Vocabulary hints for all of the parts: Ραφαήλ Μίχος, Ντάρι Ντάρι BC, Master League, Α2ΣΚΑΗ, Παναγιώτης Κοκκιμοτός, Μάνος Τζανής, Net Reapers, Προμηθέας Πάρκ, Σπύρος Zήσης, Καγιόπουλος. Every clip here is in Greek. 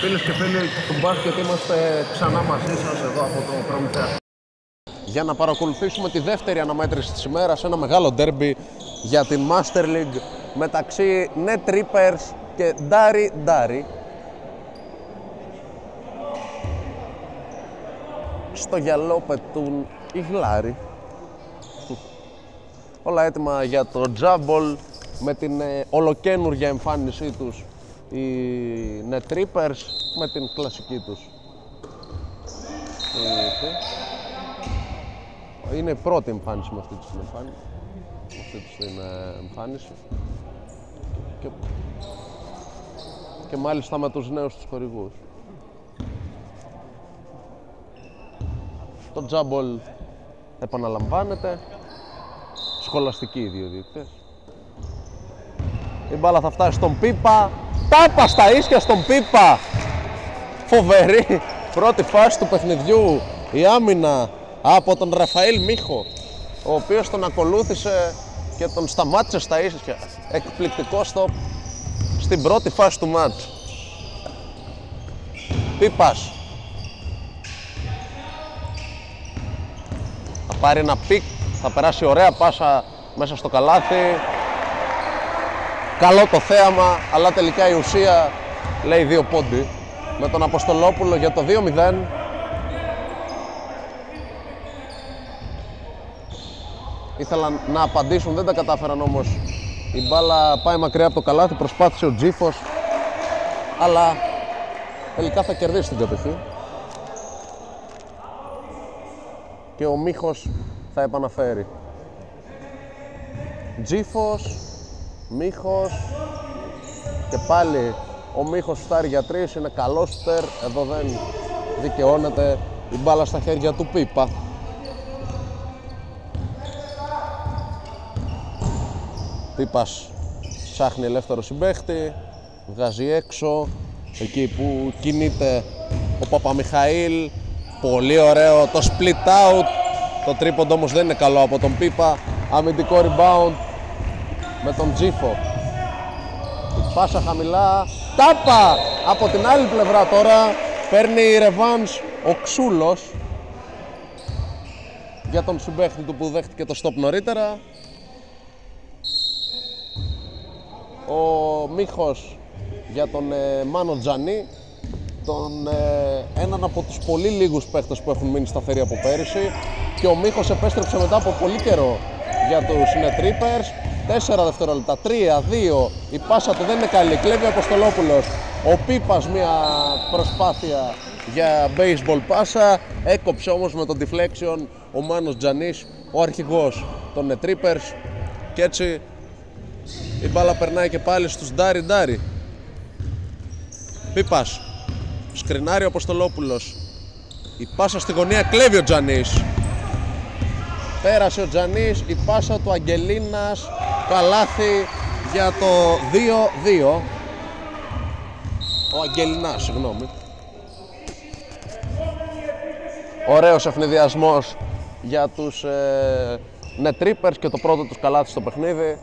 φίλες και φίλοι του μπάσκετ, είμαστε ξανά μαζί σας εδώ από το Προμηθέα. Για να παρακολουθήσουμε τη δεύτερη αναμέτρηση της ημέρας, ένα μεγάλο ντέρμπι για την Master League μεταξύ Net Reapers και Ντάρι Ντάρι. Στο γυαλό πετούν οι γλάροι. Όλα έτοιμα για το τζάμπολ με την ολοκένουργια εμφάνισή τους οι Net Reapers με την κλασική τους. Είναι η πρώτη εμφάνιση με αυτή τους την εμφάνιση. Και μάλιστα με τους νέους τους χορηγούς. Το τζάμπολ επαναλαμβάνεται. Σχολαστικοί οι δύο διαιτητές. Η μπάλα θα φτάσει στον Πίπα. Τάπα στα ίσια στον Πίπα. Φοβερή πρώτη φάση του παιχνιδιού. Η άμυνα από τον Ραφαήλ Μίχο, ο οποίος τον ακολούθησε και τον σταμάτησε στα ίσια. Εκπληκτικό στοπ στην πρώτη φάση του μάτς. Πίπας. Θα πάρει ένα πικ. Θα περάσει ωραία πάσα μέσα στο καλάθι. Καλό το θέαμα, αλλά τελικά η ουσία λέει δύο πόντι. Με τον Αποστολόπουλο για το 2-0. Ήθελαν να απαντήσουν, δεν τα κατάφεραν όμως. Η μπάλα πάει μακριά από το καλάθι, προσπάθησε ο Τζίφος, αλλά τελικά θα κερδίσει την κατοχή. Και ο Μίχος θα επαναφέρει. Τζίφος, Μίχος και πάλι ο Μίχος φτάρει για τρεις, είναι καλό σουτέρ, εδώ δεν δικαιώνεται, η μπάλα στα χέρια του Πίπα. Πίπας ψάχνει ελεύθερο συμπαίχτη, βγάζει έξω, εκεί που κινείται ο Παπαμιχαήλ, πολύ ωραίο το split out, το τρίποντο όμως δεν είναι καλό από τον Πίπα, αμυντικό rebound με τον Τζίφο. Η πάσα χαμηλά, τάπα από την άλλη πλευρά τώρα, παίρνει η ρεβάνς ο Ξούλος για τον συμπαίχτη του που δέχτηκε το stop νωρίτερα. Ο Μίχος για τον Μάνο Τζανί, έναν από τους πολύ λίγους παίχτες που έχουν μείνει σταθεροί από πέρυσι, και ο Μίχος επέστρεψε μετά από πολύ καιρό για τους Net Reapers. 4 δευτερόλεπτα, 3-2, η πάσα του δεν είναι καλή, κλέβει ο Αποστολόπουλος, ο Πίπας μια προσπάθεια για baseball πάσα, έκοψε όμως με τον deflection ο Μάνος Τζανής, ο αρχηγός των Net Reapers, και έτσι η μπάλα περνάει και πάλι στους Ντάρι Ντάρι. Πίπας, σκρινάρει ο Αποστολόπουλος, η πάσα στη γωνία, κλέβει ο Τζανής. Πέρασε ο Τζανής, η πάσα του Αγγελίνας, καλάθι για το 2-2. Ο Αγγελινάς, συγγνώμη. Ωραίος ευνηδιασμός για τους Net Reapers και το πρώτο τους καλάθι στο παιχνίδι.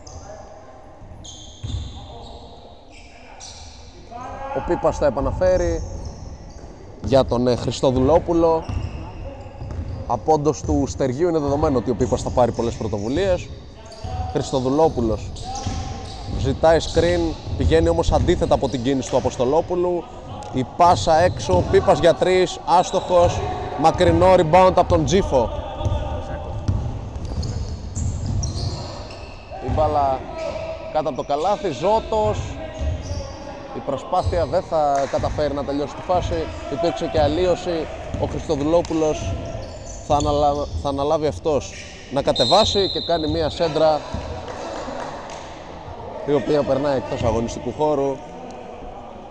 Ο Πίπας θα επαναφέρει για τον Χριστοδουλόπουλο. Απόντος του Στεργίου είναι δεδομένο ότι ο Πίπας θα πάρει πολλές πρωτοβουλίες. Χριστοδουλόπουλος ζητάει screen, πηγαίνει όμως αντίθετα από την κίνηση του Αποστολόπουλου. Η πάσα έξω, Πίπας για τρεις, άστοχος, μακρινό rebound από τον Τζίφο. Η μπάλα κάτω από το καλάθι, Ζώτος. Η προσπάθεια δεν θα καταφέρει να τελειώσει τη φάση, υπήρξε και αλλίωση, ο Χριστοδουλόπουλος θα αναλάβει αυτός να κατεβάσει και κάνει μία σέντρα η οποία περνάει εκτός αγωνιστικού χώρου.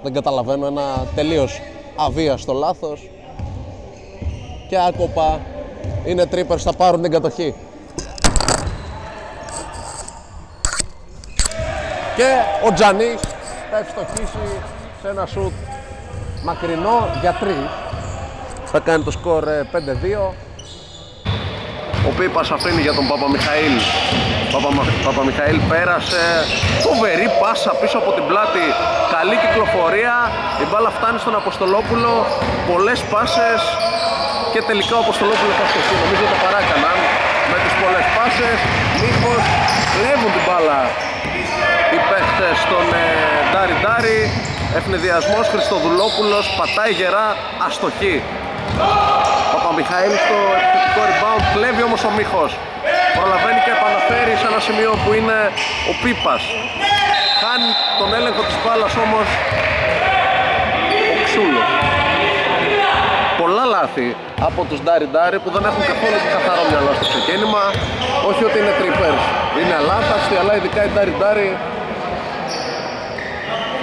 Δεν καταλαβαίνω, ένα τελείως αβίαστο λάθος και άκοπα. Είναι Reapers, θα πάρουν την κατοχή. Και ο Τζανής θα ευστοχίσει σε ένα σουτ μακρινό για 3. Θα κάνει το σκορ 5-2. Ο Πίπας αφήνει για τον Παπαμιχαήλ. Παπαμιχαήλ πέρασε, φοβερή πάσα πίσω από την πλάτη, καλή κυκλοφορία, η μπάλα φτάνει στον Αποστολόπουλο, πολλές πάσες και τελικά ο Αποστολόπουλο θα σκεφτεί, νομίζω το παράκαναν με τις πολλές πάσες, μήπως κλέβουν την μπάλα οι παίχτες στον Ντάρι Ντάρι, ευνηδιασμός Χριστοδουλόπουλος, πατάει γερά, αστοχή. Παπαμιχαήλ στο επιθετικό rebound, κλέβει όμως ο Μίχος. Προλαβαίνει και επαναφέρει σε ένα σημείο που είναι ο Πίπας. Χάνει τον έλεγχο της μπάλας όμως ο Ξούλος. Πολλά λάθη από τους Ντάρι Ντάρι που δεν έχουν καθόλου καθαρό μυαλό στο ξεκίνημα. Όχι ότι είναι τρίπερς, είναι αλάθαστη, αλλά ειδικά οι Ντάρι Ντάρι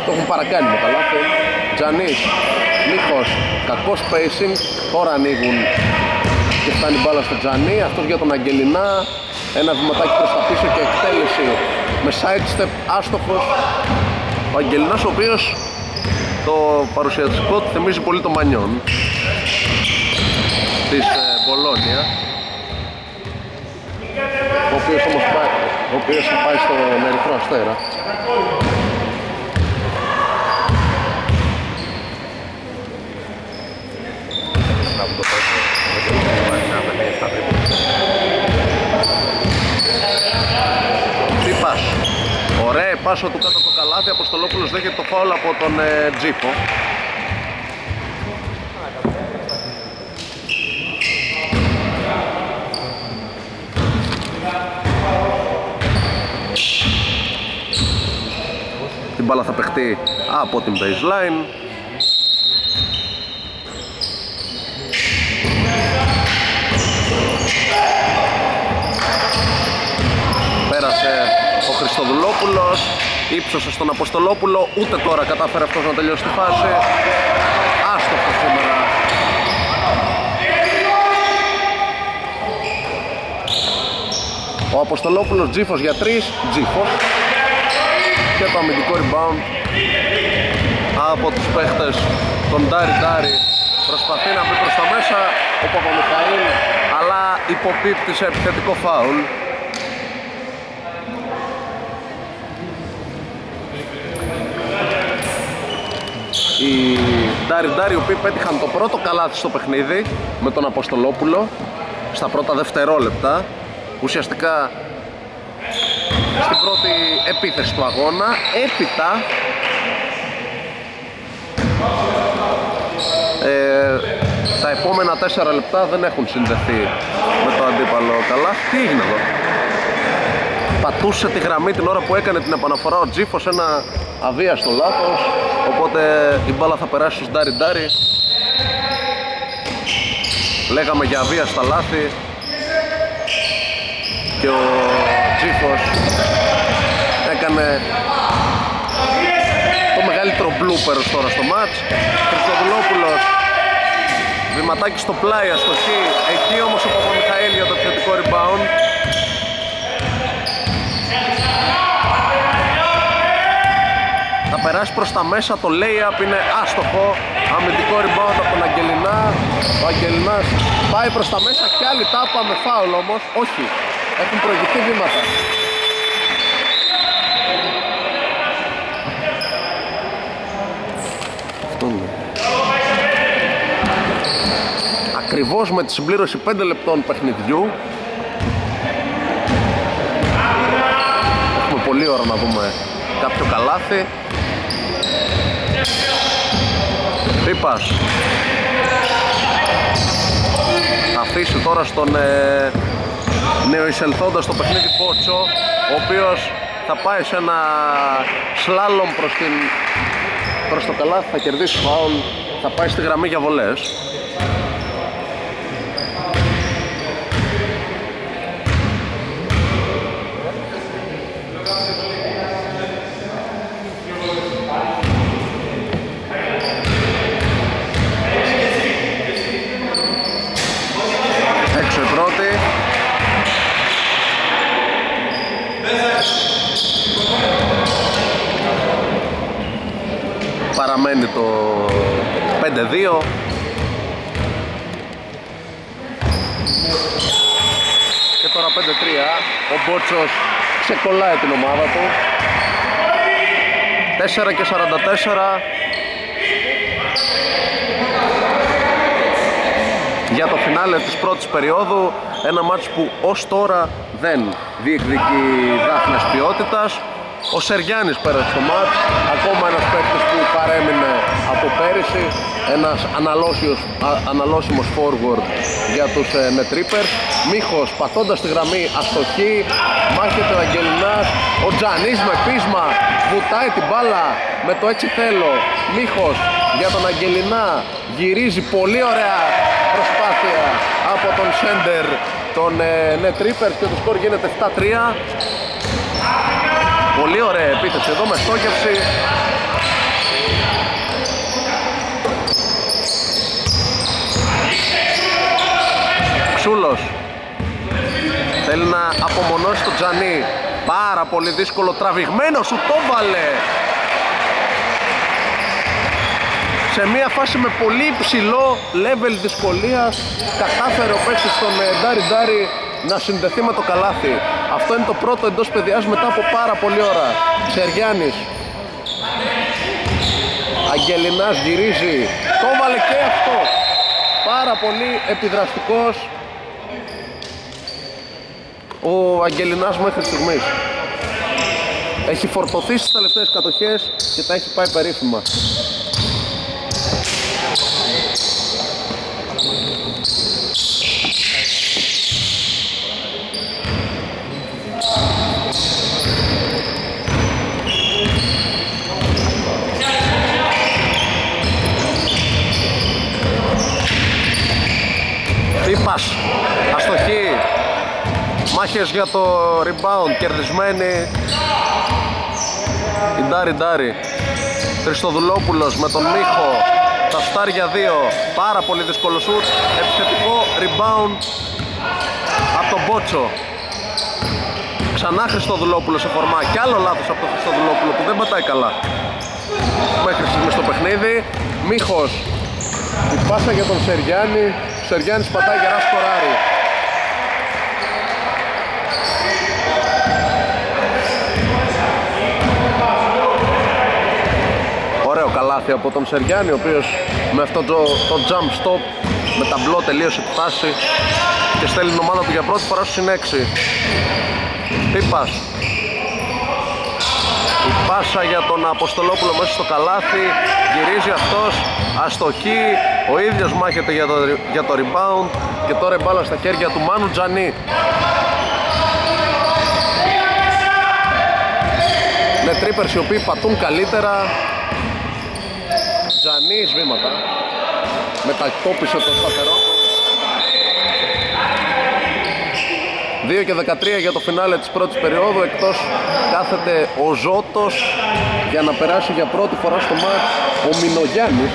το έχουν παρακάνει με τα λάθη. Τζανής, Μίχος, κακό spacing, τώρα ανοίγουν. Και φτάνει μπάλα στο Τζανί, αυτός για τον Αγγελινά, ένα βηματάκι προς τα πίσω και εκτέλεση με sidestep άστοχος. Ο Αγγελινάς ο οποίος το παρουσιαστικό του θυμίζει πολύ το Μανιόν της Μπολόνια, ο οποίος όμως πάει, ο οποίος θα πάει στο Ερυθρό Αστέρα. Τσίπας, ωραία πάσο του κάτω από το καλάθι, Αποστολόπουλος δέχεται το φάουλ από τον Τζίπο. Την μπάλα θα παιχτεί από την baseline. Πέρασε ο Χριστοδουλόπουλος, ύψωσε στον Αποστολόπουλο, ούτε τώρα κατάφερε αυτός να τελειώσει τη φάση. Άστοχο σήμερα. Ο Αποστολόπουλος Τζίφος για τρεις, Τζίφος. Και το αμυντικό rebound από τους παίχτες τον Ντάρι Ντάρι. Προσπαθεί να μπει προς τα μέσα ο Παπαμιχαήλ, αλλά υποπίπτει σε επιθετικό φάουλ. Οι Ντάρι Ντάρι, οι οποίοι πέτυχαν το πρώτο καλάθι στο παιχνίδι με τον Αποστολόπουλο στα πρώτα δευτερόλεπτα, ουσιαστικά στην πρώτη επίθεση του αγώνα. Έπειτα τα επόμενα 4 λεπτά δεν έχουν συνδεθεί με το αντίπαλο καλάθι. Τι έγινε εδώ? Πατούσε τη γραμμή την ώρα που έκανε την επαναφορά ο Τζίφος, ένα αβίαστο λάθος, οπότε η μπάλα θα περάσει στους Ντάρι Ντάρι. Λέγαμε για αβίαστα λάθη και ο Τζίφος έκανε το μεγαλύτερο blooper τώρα στο μάτς. Χριστοδουλόπουλος, βηματάκι στο πλάι, αστοχή. Εκεί όμως ο Παπαμιχαήλ για το επιθετικό rebound. Θα περάσει προς τα μέσα, το lay-up είναι άστοχο, αμυντικό rebound από τον Αγγελινά. Ο Αγγελινάς πάει προς τα μέσα και άλλη τάπα με φάουλ όμως. Όχι, έχουν προηγηθεί βήματα. Αυτό είναι. Ακριβώς με τη συμπλήρωση 5 λεπτών παιχνιδιού. Έχουμε πολλή ώρα να δούμε κάποιο καλάθι. Πίπας θα αφήσει τώρα στον νεοεισελθόντα στο παιχνίδι Πότσο, ο οποίος θα πάει σε ένα σλάλομ προς το καλάθι, θα κερδίσει φάουλ, θα πάει στη γραμμή για βολές. Παραμένει το 5-2. Και το τώρα 5-3. Ο Μπότσος ξεκολλάει την ομάδα του. 4 και 44 για το φινάλε της πρώτης περίοδου. Ένα μάτς που ως τώρα δεν διεκδικεί δάφνες ποιότητας. Ο Σεριάνης πέρασε το μάτς, ακόμα ένας παίκτης που παρέμεινε από πέρυσι, ένας αναλώσιμος forward για τους Net Reapers. Μίχος πατώντας τη γραμμή αστοχή, μάχεται ο Αγγελινάς, ο Τζανής με πείσμα βουτάει την μπάλα με το έτσι θέλω. Μίχος για τον Αγγελινά, γυρίζει πολύ ωραία προσπάθεια από τον σέντερ των Net Reapers και το σκορ γίνεται 7-3. Πολύ ωραία επίθεση εδώ με στόχευση. Ξούλος θέλει να απομονώσει τον Τζανί. Πάρα πολύ δύσκολο τραβηγμένο, σου το βάλε. Σε μια φάση με πολύ υψηλό level δυσκολίας κατάφερε ο παίκτης των Ντάρι Ντάρι να συνδεθεί με το καλάθι. Αυτό είναι το πρώτο εντός παιδιάς μετά από πάρα πολλή ώρα. Σεριάνης, Αγγελινάς γυρίζει, το βάλε και αυτό. Πάρα πολύ επιδραστικός ο Αγγελινάς μέχρι στιγμής. Έχει φορτωθεί στις τελευταίες κατοχές και τα έχει πάει περίφημα. Πας, αστοχή, μάχες για το rebound, κερδισμένη η Ντάρι Ντάρι. Χριστοδουλόπουλος με τον Μίχο, τα στάρια 2, πάρα πολύ δύσκολο σουτ, επιθετικό rebound από τον Μπότσο. Ξανά Χριστοδουλόπουλος σε φορμά, κι άλλο λάθος από τον Χριστοδουλόπουλο που δεν πατάει καλά μέχρι στιγμή στο παιχνίδι. Μίχος, η πάσα για τον Σεριάνη. Ο Σεριάνης πατάει γερά σκοράρι. Ωραίο καλάθι από τον Σεριάνη, ο οποίος με αυτό το jump stop με ταμπλό τελείωσε τη φάση και στέλνει την ομάδα του για πρώτη φορά στους συνέξι. Πίπας, η πάσα για τον Αποστολόπουλο μέσα στο καλάθι, γυρίζει αυτός, αστοχή, ο ίδιος μάχεται για το rebound και τώρα η μπάλα στα χέρια του Μάνου Τζανί. Με τρίπερς οι οποίοι πατούν καλύτερα. Τζανί σβήματα, μετακόπησε το σταθερό. 2 και 13 για το φινάλε της πρώτης περίοδου. Εκτός κάθεται ο Ζώτος για να περάσει για πρώτη φορά στο μάτς ο Μινογιάννης.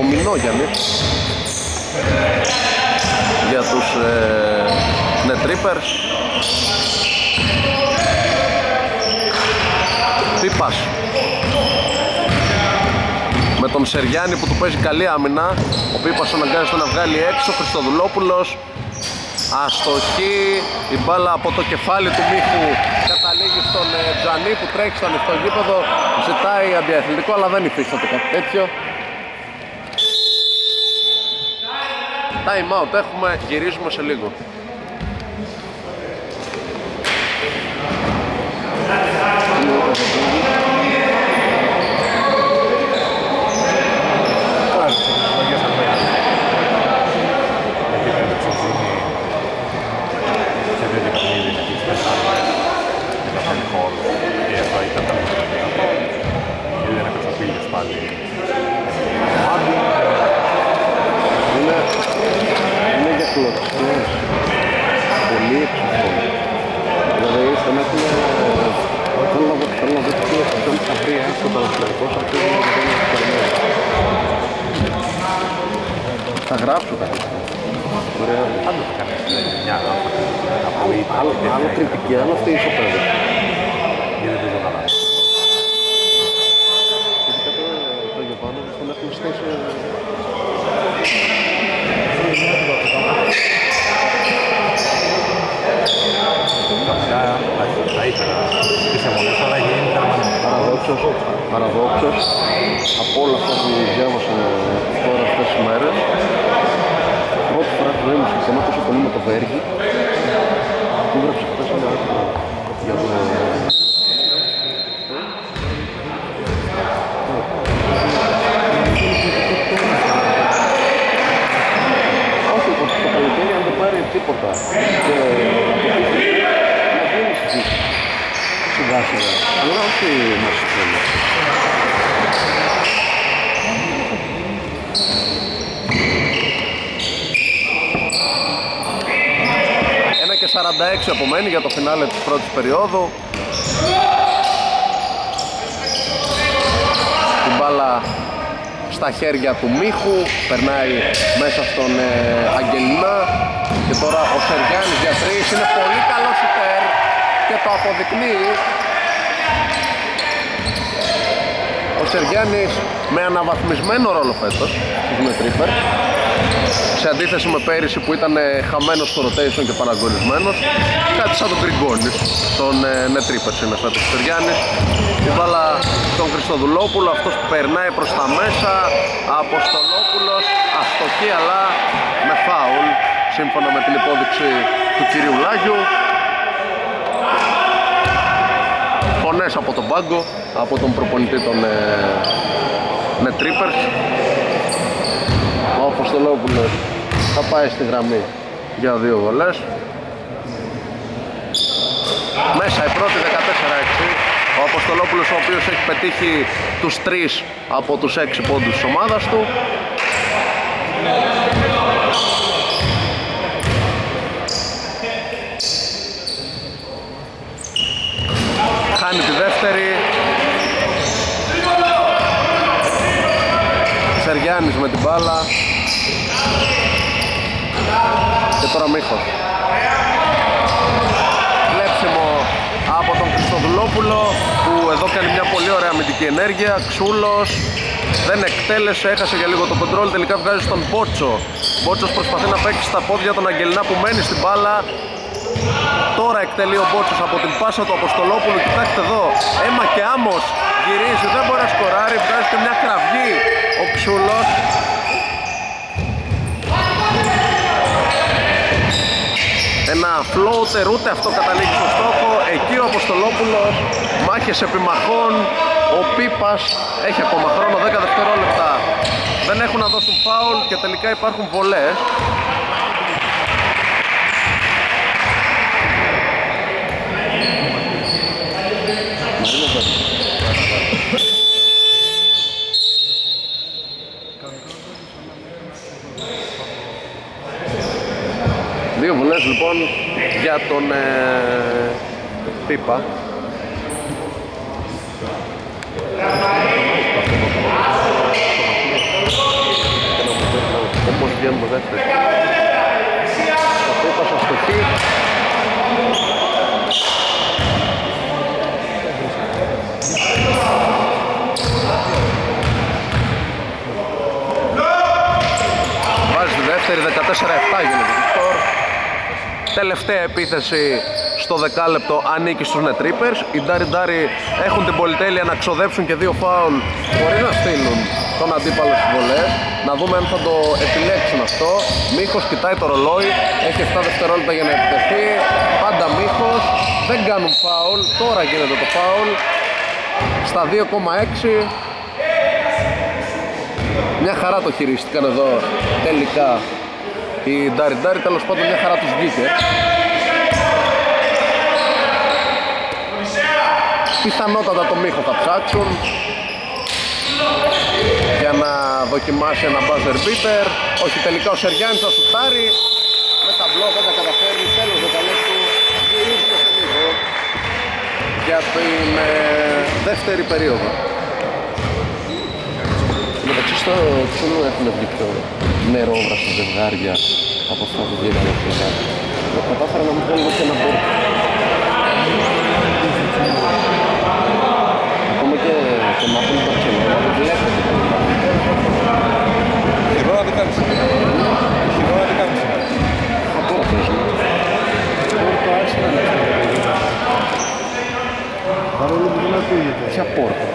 Ο Μινόγιάννης για τους Net Reapers. Πίπας με τον Σεριάνη που του παίζει καλή άμυνα. Ο Πίπας αναγκάζεται να βγάλει έξω. Χριστοδουλόπουλος, αστοχή, η μπάλα από το κεφάλι του Μίχου καταλήγει στον Τζανί που τρέχει στο ανοιχτό γήπεδο, ζητάει αντιαθλητικό αλλά δεν υφίσταται κάτι τέτοιο. Time out έχουμε, γυρίζουμε σε λίγο. Θα γράψω τα γράψω. Άλλο θα κάνεις μια γράφα. Άλλο κριτική, άλλο αυτή η ισοπαίδη. Γιατί δεν το γράψω. Ειδικά το Γιωβάνο τον έχουμε στήσει. παραδόξες από όλα αυτά που διάβασα τώρα αυτές τις μέρες. Πρώτη φορά που δεν μου σχετικά τόσο πολύ με το Βέργη που έγραψε χθες ένα άρθρο για το τίποτα και δεν έχει σιγά σιγά, αλλά όχι μέσα τέλει. Ένα και 46 απομένει για το φινάλε της πρώτης περίοδου. Την μπάλα στα χέρια του Μίχου, περνάει μέσα στον Αγγελινά και τώρα ο Σεργιάνης για τρεις, είναι πολύ καλός υπέρ και το αποδεικνύει. Ο Σεργιάνης με αναβαθμισμένο ρόλο φέτος στους Net Reapers, σε αντίθεση με πέρυσι που ήταν χαμένος στο rotation και παραγωνισμένος, κάτι σαν τον Τριγκόνης των Net Reapers είναι σαν τον Σεργιάνης. Η μπάλα στον Χριστοδουλόπουλο, αυτός που περνάει προς τα μέσα, Αποστολόπουλος, αστοχή αλλά με φάουλ, σύμφωνα με την υπόδειξη του κυρίου Λάγιου. Φωνές από τον πάγκο, από τον προπονητή των Net Reapers. Ο Αποστολόπουλος θα πάει στη γραμμή για δύο βολές. Μέσα η πρώτη, 14-6. Ο Αποστολόπουλος, ο οποίος έχει πετύχει τους 3 από τους 6 πόντους της ομάδας του. Χάνει τη δεύτερη. Σεργιάνης με την μπάλα. Και τώρα Μίχος. Από τον Χριστοδουλόπουλο που εδώ κάνει μια πολύ ωραία αμυντική ενέργεια. Ξούλος δεν εκτέλεσε, έχασε για λίγο το κοντρόλ, τελικά βγάζει στον Μπότσο. Μπότσος προσπαθεί να παίξει στα πόδια τον Αγγελινά που μένει στην μπάλα. Τώρα εκτελεί ο Μπότσος από την πάσα του Αποστολόπουλου, κοιτάξτε εδώ, αίμα και άμμος, γυρίζει, δεν μπορεί να σκοράρει, βγάζει και μια κραυγή ο Ξούλος. Ένα floater, ούτε αυτό καταλήγει στο στόχο. Εκεί ο Αποστολόπουλος, μάχες επιμαχών, ο Πίπας έχει ακόμα χρόνο, 10 δευτερόλεπτα δεν έχουν να δώσουν φάουλ και τελικά υπάρχουν βολές. Δύο βουλές λοιπόν για τον Πίπα. Όπως βγαίνουμε δεύτερη. Ο Πίπας αστοχή. Βάζει τη δεύτερη, 14-7 γίνεται. Τελευταία επίθεση στο δεκάλεπτο ανήκει στους Net Reapers. Οι Ντάρι Ντάρι έχουν την πολυτέλεια να ξοδέψουν και δύο φάουλ χωρίς να στείλουν τον αντίπαλο στις βολές. Να δούμε αν θα το επιλέξουν αυτό. Μίχος κοιτάει το ρολόι, έχει 7 δευτερόλεπτα για να επιτεθεί. Πάντα Μίχος, δεν κάνουν φάουλ, τώρα γίνεται το φάουλ. Στα 2,6. Μια χαρά το χειρίστηκαν εδώ τελικά η Ντάρι Ντάρι, τέλος πάντων μια χαρά τους βγήκε. Πιθανότατα το Μίχο θα ψάξουν για να δοκιμάσει ένα buzzer beater. Όχι, τελικά ο Σεργιάνης θα σουτάρει με τα μπλόκα, τα καταφέρνει, τέλος δεκαλέπτου, γυρίζουμε σε λίγο για την δεύτερη περίοδο. Μεταξύ στο ξύλο έχουν βγει πιο νερόβραστα ζευγάρια από αυτά που βγήκαν από αυτά. Κατάφερα να μου βγάλουν και ένα μπόρ. Ακόμα και το μάθημα τα ξύλωνα, το βλέπετε. Χειρόνα δεν κάνεις. Χειρόνα δεν κάνεις. Ακόμα παίζουν. Πόρτο άσχερα να κάνεις. Παρόλο που δεν ακούγεται. Ποια πόρτα.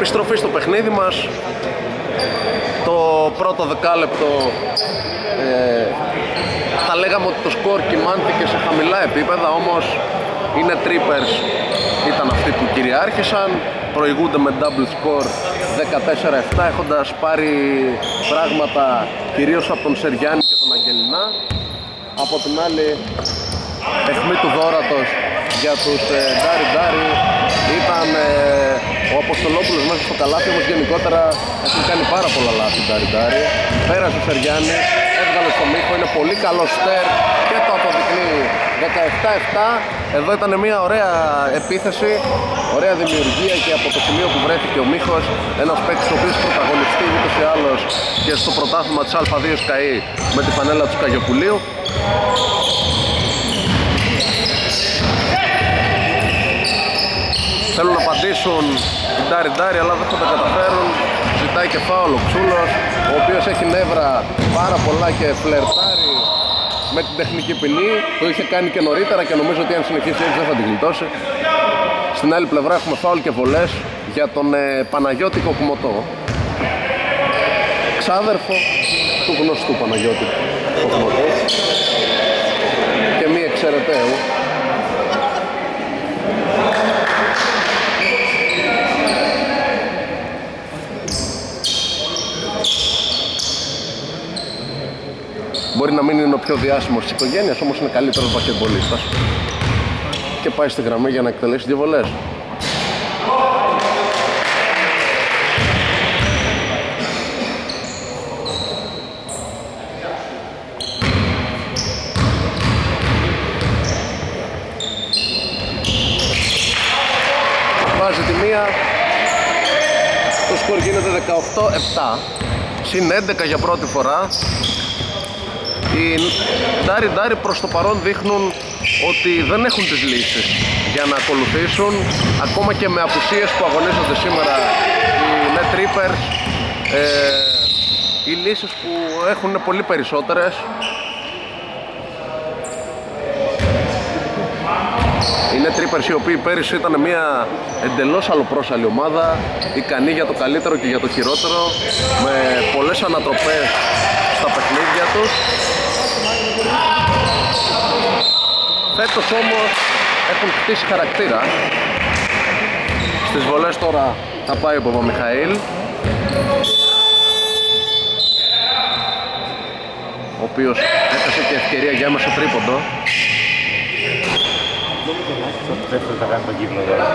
Επιστροφή στο παιχνίδι μας. Το πρώτο δεκάλεπτο θα λέγαμε ότι το σκορ κυμάνθηκε σε χαμηλά επίπεδα, όμως οι Net Reapers ήταν αυτοί που κυριάρχησαν, προηγούνται με double score 14-7, έχοντας πάρει πράγματα κυρίως από τον Σεριάννη και τον Αγγελινά. Από την άλλη, αιχμή του δόρατος για τους Ντάρι Ντάρι ήταν ο Αποστολόπουλος μέσα στο καλάθι, όμως γενικότερα έχουν κάνει πάρα πολλά λάθη Ντάρι Ντάρι. Πέρασε ο Σεριάννη, έβγαλε στο μύχο, είναι πολύ καλό στέρ και το αποδεικνύει 17-7. Εδώ ήταν μια ωραία επίθεση, ωραία δημιουργία και από το σημείο που βρέθηκε ο Μίχος, ένας παίκτης ο οποίος πρωταγωνιστεί ούτως ή άλλως και στο πρωτάθλημα της Α2ΣΚΑΗ με τη φανέλα του Καγιοπουλίου. Θέλουν να απαντήσουν οι Ντάρι Ντάρι, αλλά δεν θα τα καταφέρουν. Ζητάει και φάουλ ο Ξούλος, ο οποίος έχει νεύρα πάρα πολλά και φλερτάρει με την τεχνική ποινή. Το είχε κάνει και νωρίτερα και νομίζω ότι αν συνεχίσει έτσι δεν θα την γλιτώσει. Στην άλλη πλευρά έχουμε φάουλ και βολές για τον Παναγιώτη Κοκκιμοτό, ξάδερφο του γνωστού Παναγιώτη Κοκκιμοτό και μη εξαιρεταίου. Μπορεί να μην είναι ο πιο διάσημος της οικογένειας, όμως είναι καλύτερος μπασκετμπολίστας και πάει στη γραμμή για να εκτελέσει δύο βολές. Βάζει τη μία, το σκορ γίνεται 18-7, συν 11 για πρώτη φορά. Οι Ντάρι Ντάρι προς το παρόν δείχνουν ότι δεν έχουν τις λύσεις για να ακολουθήσουν, ακόμα και με απουσίες που αγωνίζονται σήμερα οι Net Reapers. Οι λύσεις που έχουν είναι πολύ περισσότερες. Οι Net Reapers, οι οποίοι πέρυσι ήταν μια εντελώς αλλοπρόσαλη ομάδα, ικανή για το καλύτερο και για το χειρότερο, με πολλές ανατροπές στα παιχνίδια τους. Φέτος όμως έχουν χτίσει χαρακτήρα. Στις βολές τώρα θα πάει ο Παπαμιχαήλ, ο οποίος έχασε και ευκαιρία για έμεσο τρίποντο. Δεύτερο θα κάνει τον κύκλο τώρα.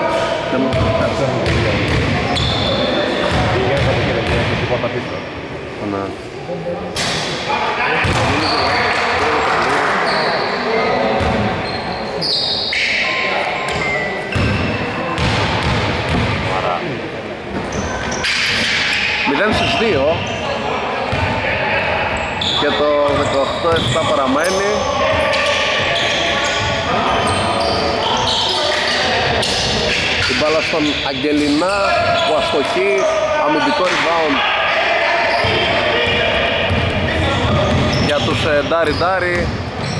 Μηδέν στους 2 και το 18-7 παραμένει. Την μπάλα στον Αγγελινά που αστοχεί, αμυντικό rebound για τους Ντάρι Ντάρι.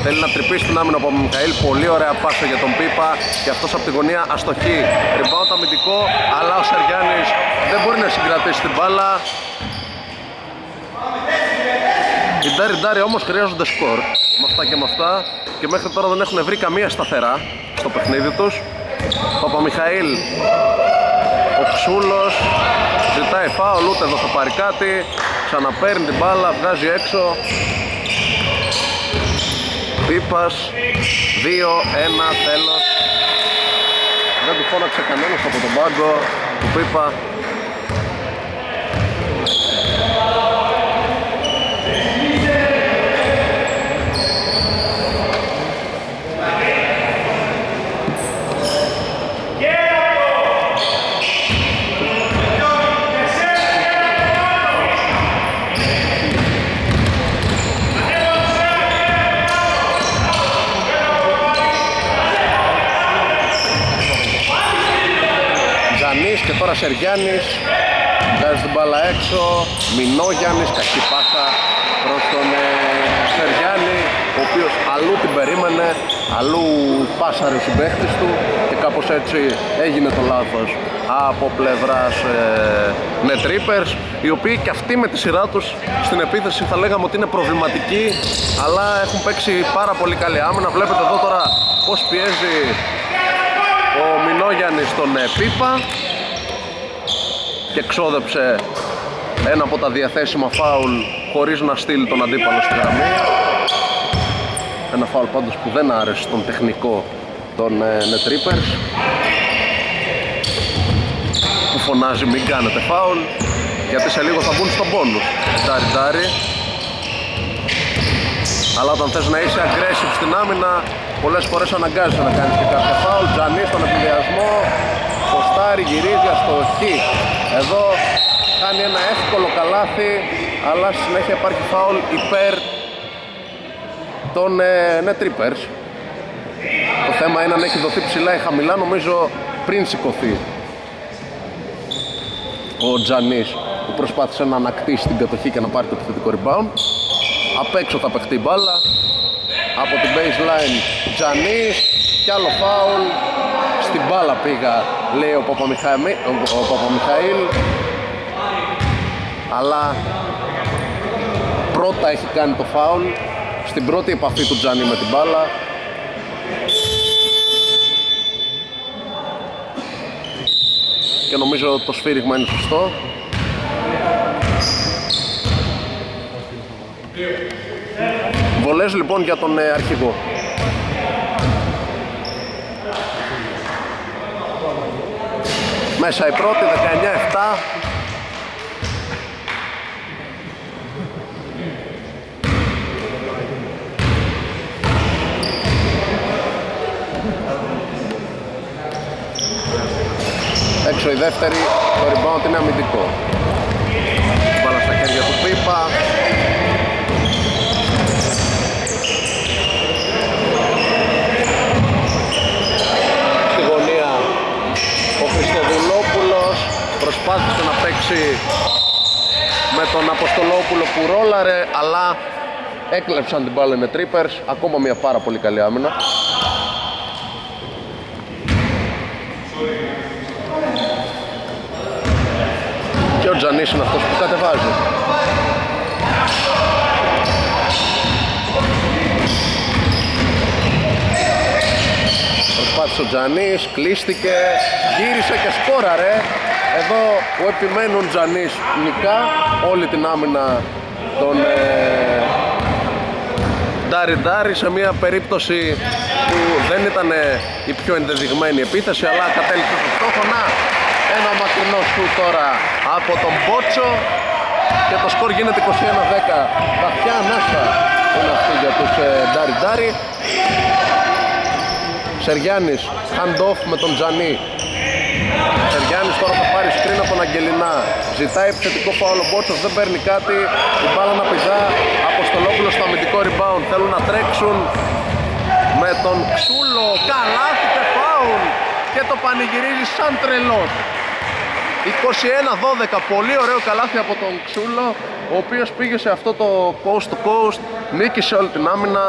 Θέλει να τρυπήσει την άμυνα από τον Μιχαήλ, πολύ ωραία πάσα για τον Πίπα και αυτός από τη γωνία αστοχή. Rebound αμυντικό, αλλά ο Σαριάννης δεν μπορεί να συγκρατήσει την μπάλα. Οι Ντάρι Ντάρι όμως χρειάζονται σκορ με αυτά και με αυτά, και μέχρι τώρα δεν έχουν βρει καμία σταθερά στο παιχνίδι τους. Παπαμιχαήλ, ο Ξούλος, ζητάει φάουλ, ούτε εδώ θα πάρει κάτι, ξαναπαίρνει την μπάλα, βγάζει έξω. Πίπας, 2-1, τέλος. Δεν του φώναξε κανένας από τον πάγκο του Πίπα. Και τώρα Σεργιάννης βγάζει την μπάλα έξω. Μινόγιάννης, κακή πάσα προς τον Σεργιάννη, ο οποίος αλλού την περίμενε, αλλού πάσαρε ο συμπαίχτης του και κάπως έτσι έγινε το λάθος από πλευράς Net Reapers, οι οποίοι και αυτοί με τη σειρά τους στην επίθεση θα λέγαμε ότι είναι προβληματικοί, αλλά έχουν παίξει πάρα πολύ καλή άμυνα. Βλέπετε εδώ τώρα πως πιέζει ο Μινόγιάννης τον Πίπα και ξόδεψε ένα από τα διαθέσιμα φάουλ χωρίς να στείλει τον αντίπαλο στη γραμμή. Ένα φάουλ πάντως που δεν άρεσε στον τεχνικό των Net Reapers, που φωνάζει μην κάνετε φάουλ γιατί σε λίγο θα μπουν στον πόνους Ντάρι Ντάρι. Αλλά όταν θες να είσαι aggressive στην άμυνα, πολλές φορές αναγκάζεσαι να κάνεις και κάποια φάουλ. Τζανί στον επιλιασμό, ποστάρι, γυρίζει αστοχή. Εδώ κάνει ένα εύκολο καλάθι, αλλά συνέχεια υπάρχει φάουλ υπέρ των Net Reapers. Το θέμα είναι αν έχει δοθεί ψηλά ή χαμηλά, νομίζω πριν σηκωθεί ο Τζανίς, που προσπάθησε να ανακτήσει την κατοχή και να πάρει το επιθετικό rebound. Απ' έξω θα παιχτεί η μπάλα από την baseline. Τζανής κι άλλο φάουλ. Στην μπάλα πήγα, λέει ο Παπαμιχαήλ, αλλά πρώτα έχει κάνει το φάουλ στην πρώτη επαφή του Τζανή με την μπάλα. Και νομίζω το σφύριγμα είναι σωστό. Βολές λοιπόν για τον αρχηγό. Μέσα η πρώτη, 19-7. Έξω η δεύτερη, το rebound είναι αμυντικό. Βάλα στα χέρια του Πίπα. Προσπάθησε να παίξει με τον Αποστολόπουλο που ρόλαρε, αλλά έκλεψαν την μπάλα με Reapers. Ακόμα μια πάρα πολύ καλή άμυνα. Και ο Τζανής είναι αυτός που κατεβάζει. Προσπάθησε ο Τζανής, κλείστηκε, γύρισε και σκόραρε. Εδώ που επιμένουν Τζανής νικά όλη την άμυνα των Ντάρι Ντάρι, σε μια περίπτωση που δεν ήταν η πιο ενδεδειγμένη επίθεση, αλλά κατέληξε ταυτόχρονα. Ένα μακρινό σου τώρα από τον Μπότσο και το σκορ γίνεται 21-10. Βαθιά ανάσα είναι αυτή για τους Ντάρι Ντάρι. Σεργιάννης, hand-off με τον Τζανί. Σεργιάννης τώρα θα πάρει σκριν από τον Αγγελινά. Ζητάει επιθετικό φάουλ ο Μπότσος, δεν παίρνει κάτι. Η μπάλα να πηδά. Αποστολόπουλος στο αμυντικό rebound. Θέλουν να τρέξουν με τον Ξούλο. Καλάθι και φάουλ. Και το πανηγυρίζει σαν τρελός. 21-12. Πολύ ωραίο καλάθι από τον Ξούλο, ο οποίος πήγε σε αυτό το coast to coast. Νίκησε όλη την άμυνα.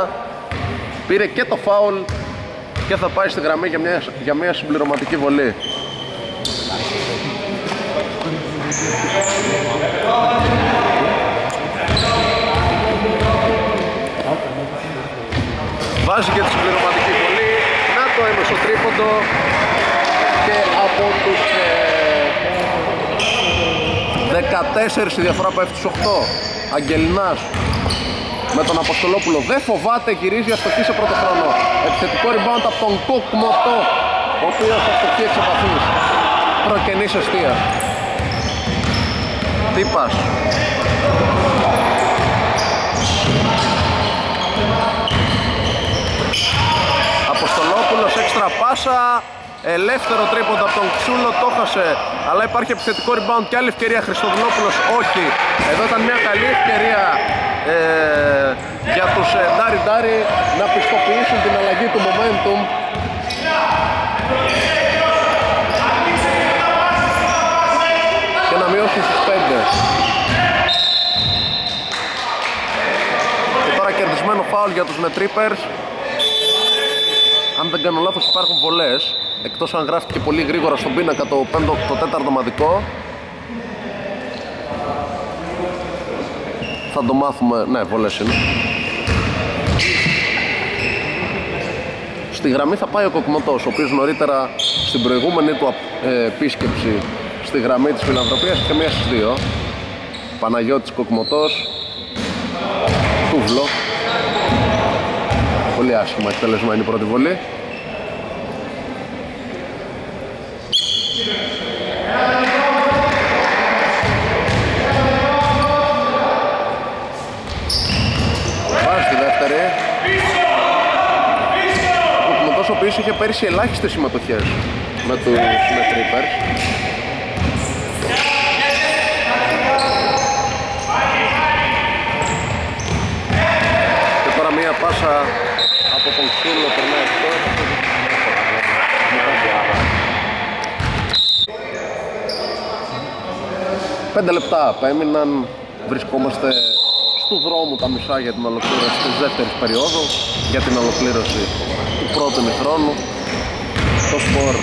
Πήρε και το φάουλ και θα πάει στη γραμμή για μια συμπληρωματική βολή. βάζει και τη συμπληρωματική βολή. Να το έμεσο τρίποντο και από τους 14 η διαφορά πάει στους 8. Αγγελινάς με τον Αποστολόπουλο δεν φοβάται, γυρίζει αστοχή σε πρώτο χρόνο. Επιθετικό rebound από τον Κοκκιμοτό, ο οποίος αστοχή εξεπαθείς, προκενής εστίας. Τύπας Αποστολόπουλος, έξτρα πάσα, ελεύθερο τρίποντα από τον Ξούλο, το χάσε, αλλά υπάρχει επιθετικό rebound και άλλη ευκαιρία. Χριστοδουλόπουλος, όχι, εδώ ήταν μια καλή ευκαιρία για τους Ντάρι Ντάρι να πιστοποιήσουν την αλλαγή του momentum. Να μειώσει στις 5. Και τώρα κερδισμένο φάουλ για τους Net Reapers. Αν δεν κάνω λάθος υπάρχουν βολές, εκτός αν γράφτηκε πολύ γρήγορα στον πίνακα το 5-4 ομαδικό. Θα το μάθουμε, ναι, βολές είναι. Στη γραμμή θα πάει ο Κοκκιμοτός, ο οποίος νωρίτερα στην προηγούμενη του επίσκεψη στη γραμμή της φιλανθρωπίας και μία στις δύο. Παναγιώτης Κοκκιμοτός, τούβλο, πολύ άσχημα εκτελεσμένη η πρώτη βολή. Βάζει τη δεύτερη. Ο Κοκκιμοτός, ο οποίος είχε πέρυσι ελάχιστες συμμετοχές με τους Net Reapers. Μια πάσα από τον Ξύλο περνάει αυτό. Πέντε λεπτά έμειναν, βρισκόμαστε στου δρόμου τα μισά για την ολοκλήρωση της δεύτερης περίοδου, για την ολοκλήρωση του πρώτου ημιχρόνου. Το σκορ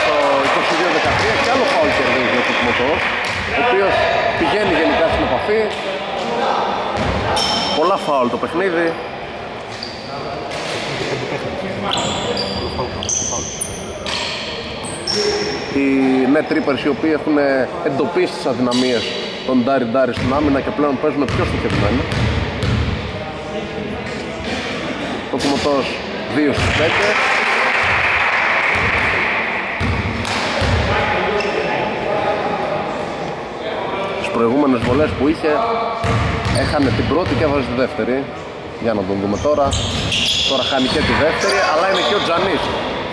στο 22-13 και άλλο φάουλ κερδίζει ο Κοκκιμοτός, ο οποίος πηγαίνει γενικά στην επαφή. Πολλά φάουλ το παιχνίδι. Οι Net Reapers, οι οποίοι έχουν εντοπίσει τις αδυναμίες των Ντάρι Ντάρι στην άμυνα και πλέον παίζουν πιο στοχευμένοι. Ο Κοκκιμοτός 2 στις 5. Στις προηγούμενες βολές που είχε έχανε την πρώτη και έβαζε τη δεύτερη. Για να τον δούμε τώρα. Τώρα χάνει και τη δεύτερη, αλλά είναι και ο Τζανής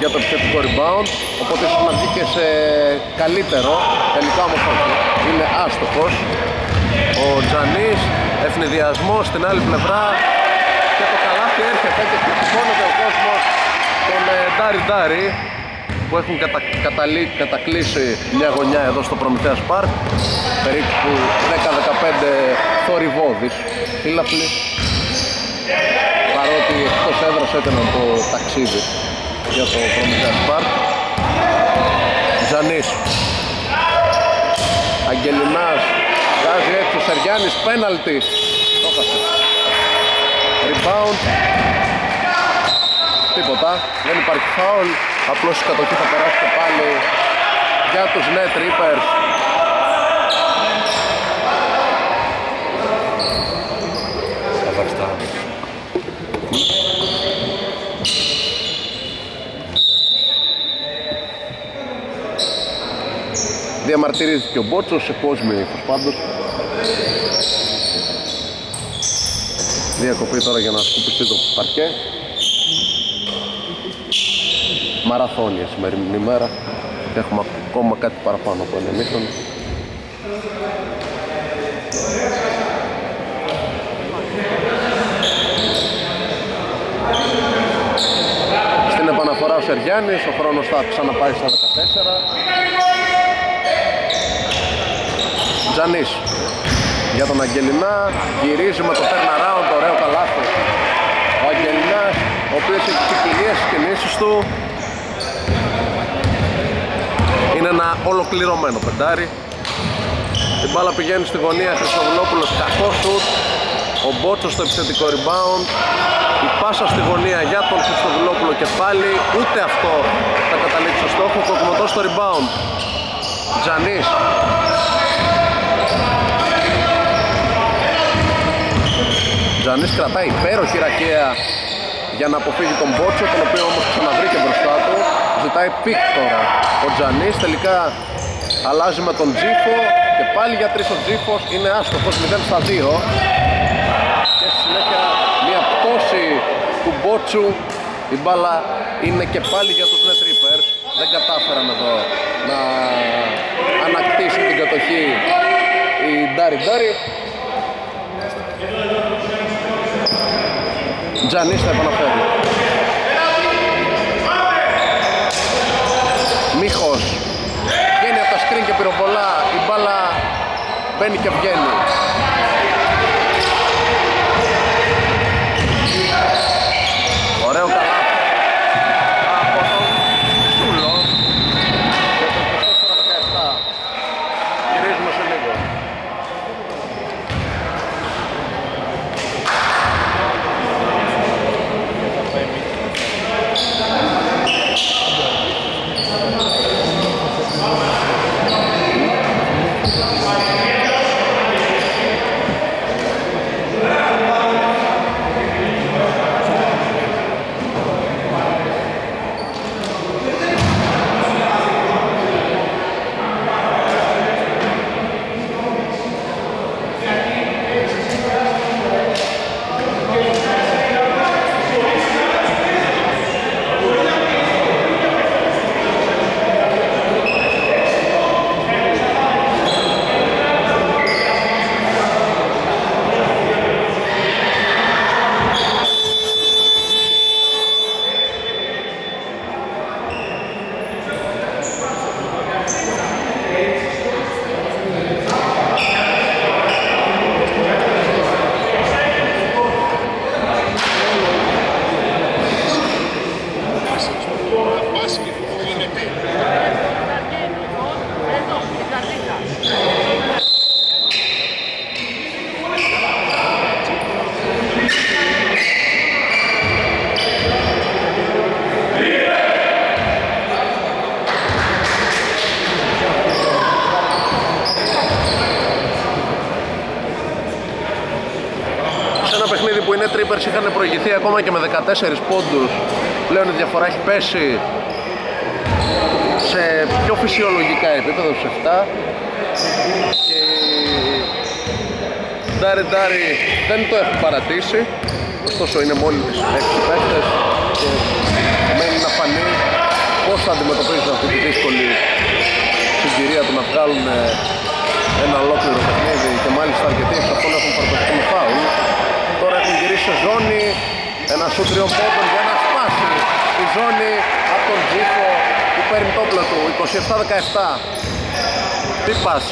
για το επιθετικό rebound, οπότε ίσως να βγει και σε καλύτερο. Τελικά όμως όχι, είναι άστοχος ο Τζανής. Ευνηδιασμός στην άλλη πλευρά και το καλάθι έρχεται και πλησιώνεται ο κόσμος των Ντάρι Ντάρι, που έχουν κατακλείσει μια γωνιά εδώ στο Προμηθέας Πάρκ, περίπου 10-15 θορυβόδης φύλαφλοι, παρότι εκτός έδρας έκαναν το ταξίδι για το Προμηθέας Πάρκ. Ζανής, Αγγελινάς, βγάζει έξω, Σεριάνης, πέναλτι, το χάσε. Rebound, τίποτα, δεν υπάρχει foul. Απλώς η κατοχή θα περάσει και πάλι για τους Net Reapers. Καζακστάν. Διαμαρτυρήθηκε ο Μπότσος σε κόσμη πάντως. Διακοπή τώρα για να σκουπιστεί το παρκέ. Μαραθώνια σημερινή ημέρα και έχουμε ακόμα κάτι παραπάνω από ένα ημίχρονο. Στην επαναφορά ο Σεριάνης, ο χρόνος θα ξαναπάει στα 14. Τζανής για τον Αγγελινά, γυρίζει με το turnaround, ωραίο καλάθι. Ο Αγγελινάς, ο οποίος έχει κυκλίες στις κινήσεις του. Είναι ένα ολοκληρωμένο πεντάρι. Η μπάλα πηγαίνει στη γωνία, Χρυστοβουλόπουλος, κακό σουτ. ο Μπότσος στο επιθετικό rebound, η πάσα στη γωνία για τον Χρυστοδουλόπουλο και πάλι ούτε αυτό θα καταλήξει στο στόχο. Κοκκιμοτός στο rebound, Τζανής κρατάει υπέροχη ρακέα για να αποφύγει τον Μπότσο, τον οποίο όμως ξαναβρήκε μπροστά του. Ζητάει πικ τώρα ο Τζανής, τελικά αλλάζει με τον Τζίφο και πάλι για τρεις ο Τζίφος είναι άστοχος, 0-2, και στη συνέχεια μια πτώση του Μπότσου. Η μπάλα είναι και πάλι για τους Net Reapers, δεν κατάφεραν εδώ να ανακτήσουν την κατοχή οι Ντάρι Ντάρι. Τζανής θα επαναφέρει. Μίχος βγαίνει από τα σκριν και πυροβολά. Η μπάλα μπαίνει και βγαίνει. Ωραίο καλά από τον Σούλο. Και το 24-17. Γυρίζουμε σε λίγο. Είχαν προηγηθεί ακόμα και με 14 πόντους. Πλέον η διαφορά έχει πέσει σε πιο φυσιολογικά επίπεδα, στους 7. Και Ντάρι Ντάρι δεν το έχουν παρατήσει. Ωστόσο είναι μόλις 6 παίκτες και μένει να φανεί πώς θα αντιμετωπίζουν αυτή τη δύσκολη συγκυρία του να βγάλουν ένα ολόκληρο παιχνίδι, και μάλιστα αρκετοί εξ αυτών έχουν παρατηθεί με φάουλ. Σε ζώνη, ένα σου τριών πόντων για να σπάσει τη ζώνη από τον Τζίκο που παίρνει το όπλο του. 27-17. Τύπας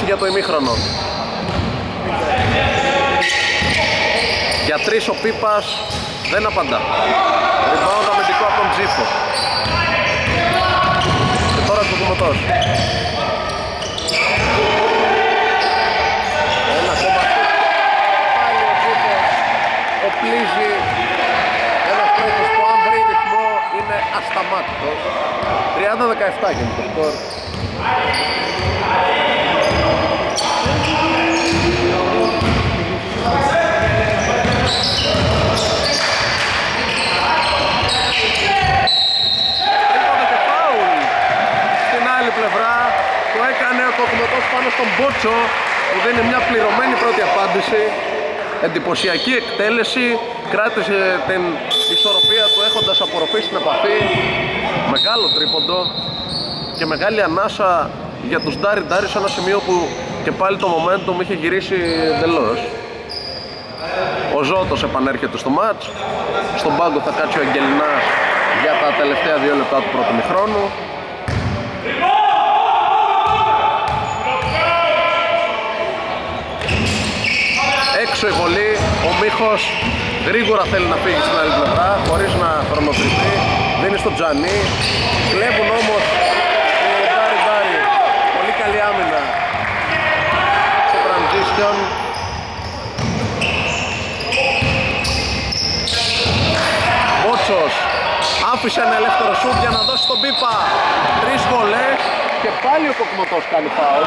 2,5 για το ημίχρονο. Για 3 ο Πίπας δεν απαντά. Rebound αμυντικό από τον Τζίκο. Και τώρα το Κοκκιμοτός. Πλύζει ένα τρίτος που αν βρει ρυθμό είναι ασταμάτητος. 30-17 γίνει το σκορ. Τρίποντα και φάουλ στην άλλη πλευρά, το έκανε ο Κοκκιμοτός πάνω στον Μπότσο, που δίνει μια πληρωμένη πρώτη απάντηση. Εντυπωσιακή εκτέλεση, κράτησε την ισορροπία του έχοντας απορροφή στην επαφή. Μεγάλο τρίποντο και μεγάλη ανάσα για τους Ντάρι Ντάρι σε ένα σημείο που και πάλι το momentum είχε γυρίσει εντελώς. Ο Ζώτος επανέρχεται στο μάτς. Στον πάγκο θα κάτσει ο Αγγελινάς για τα τελευταία 2 λεπτά του πρώτου μηχρόνου. Έξω η βολή, ο Μίχος γρήγορα θέλει να φύγει στην άλλη πλευρά χωρίς να χρονοτρυπεί, δίνει στον Τζανί, κλέβουν όμως οι Ντάρι Ντάρι, πολύ καλή άμυνα στο transition, άφησε ένα ελεύθερο σουτ για να δώσει τον Πίπα. Τρεις βολές και πάλι ο Κοκκιμοτός κάνει φάουλ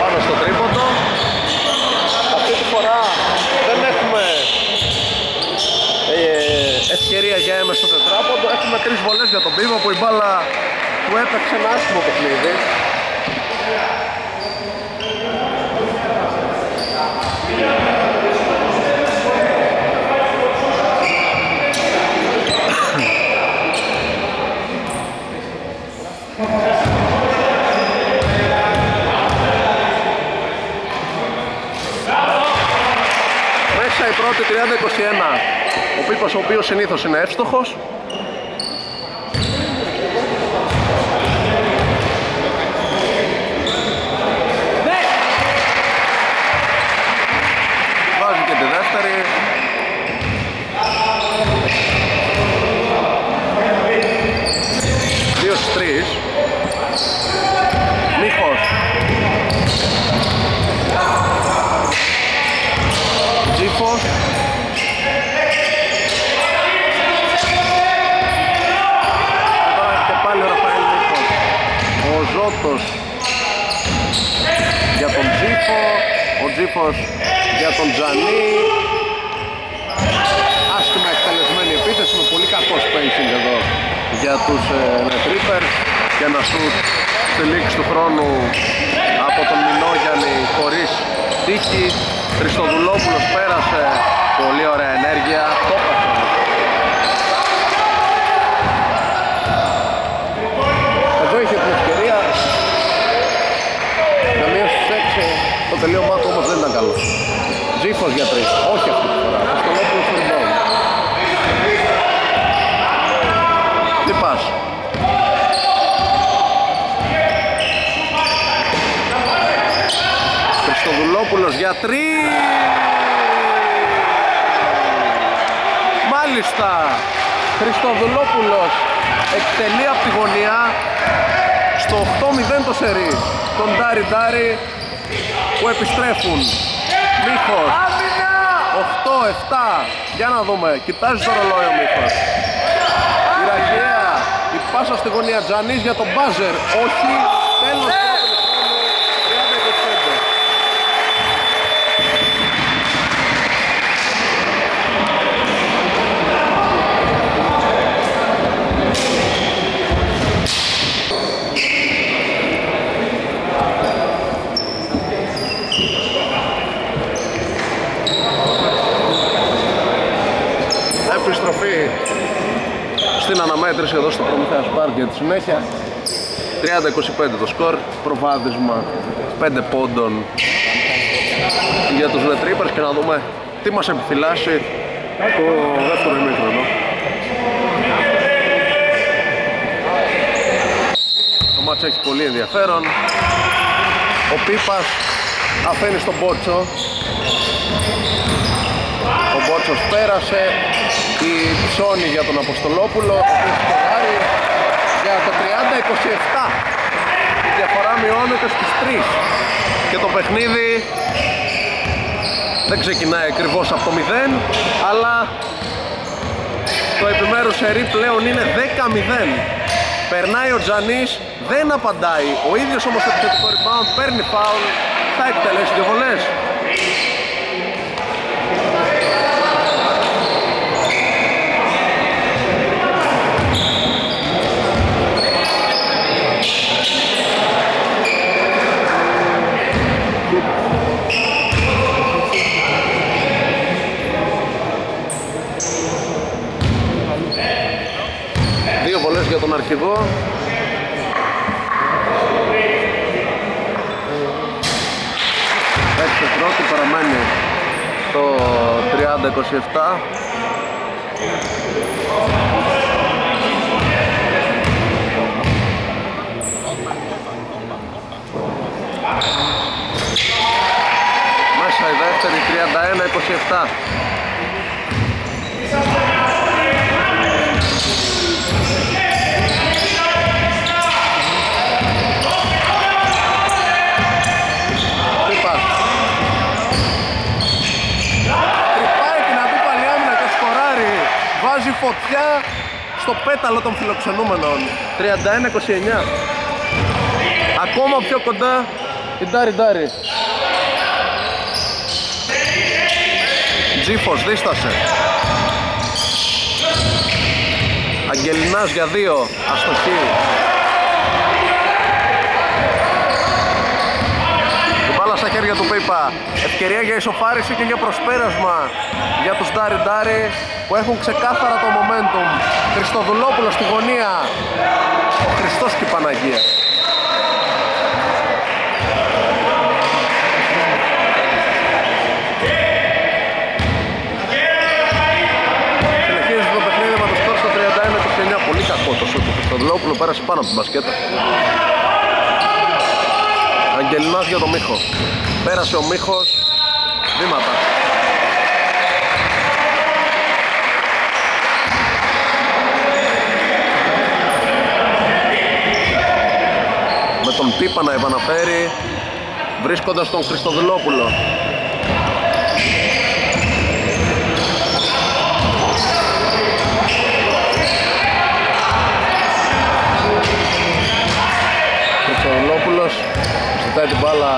πάνω στο τρίποντο. Αυτή τη φορά δεν έχουμε ευκαιρία για έμεσο τετράποντο. Έχουμε τρεις βολές για τον Πίπα που η μπάλα του έπαιξε ένα άσχημο παιχνίδι. Μέσα η πρώτη 30-21. Ο Πίπας, ο οποίος συνήθως είναι εύστοχος. Βάζει και τη δεύτερη. Δύο στις τρεις. Νίχος. Τζίφος. Και πάλι ο Ραφαέλ Νίχος. Ο Ζώτος για τον Τζίφο. Ο Τζίφος για τον Τζανί. Άσχημα εκτελεσμένη επίθεση με πολύ κακό spacing εδώ για τους Net Reapers και ένα σουτ στη λήξη του χρόνου από τον Μινόγιαννη χωρίς τύχη. Χριστοδουλόπουλος πέρασε, πολύ ωραία ενέργεια. Εδώ είχε την ευκαιρία να μειώσει στους 6, το τελείωμά του όμως δεν ήταν καλό. Ζήφος για 3, όχι αυτή τη φορά, Χριστοδουλόπουλος φουρμπών. Τι πας. Χριστοδουλόπουλος για 3. Μάλιστα, Χριστοδουλόπουλος εκτελεί από τη γωνιά στο 8-0 το σερί τον Ντάρι Ντάρι που επιστρέφουν. Μίχος 8-7, για να δούμε, κοιτάζει το ρολόι ο Μίχος. Η ραχαία, η πάσα στη γωνία, Τζανής για τον μπάζερ, όχι, τέλος. Επιστροφή στην αναμέτρηση εδώ στο Προμηθέας Πάρκ για τη συνέχεια. 30-25 το σκορ, προβάδισμα 5 πόντων για τους Net Reapers και να δούμε τι μας επιφυλάσσει το δεύτερο ημίχρονο. Το μάτς έχει πολύ ενδιαφέρον. Ο Πίπας αφήνει στον Μπότσο. Ο Μπότσος πέρασε, η ψώνη για τον Αποστολόπουλο, ο Χριστοδάρη για το 30-27. Η διαφορά μειώνεται στις 3 και το παιχνίδι δεν ξεκινάει ακριβώς από το 0, αλλά το επιμέρους σερί πλέον είναι 10-0. Περνάει ο Τζανής, δεν απαντάει, ο ίδιος όμως επιθετικό rebound, παίρνει foul, θα εκτελέσει δύο βολές. Για τον αρχηγό έξω πρώτη, παραμένει το 30-27. Μέσα η δεύτερη 31-27. Φωτιά στο πέταλο των φιλοξενούμενων. 31-29. Ακόμα πιο κοντά η Ντάρι Ντάρι. Τζίφος δίστασε. Αγγελινάς για δύο, αστοχή. Η μπάλα στα χέρια του Πίπα. Ευκαιρία για ισοφάριση και για προσπέρασμα για τους Ντάρι Ντάρι που έχουν ξεκάθαρα το momentum. Χριστοδουλόπουλος στη γωνία. Ο Χριστός και η Παναγία. Χριστοδουλόπουλο πέρασε πάνω από την μπασκέτα. Αγγελινάς για τον Μίχο. Πέρασε ο Μίχος. Βήματα. Με τον Πίπα να επαναφέρει, βρίσκοντας τον Χριστοδουλόπουλο. Ζητάει την μπάλα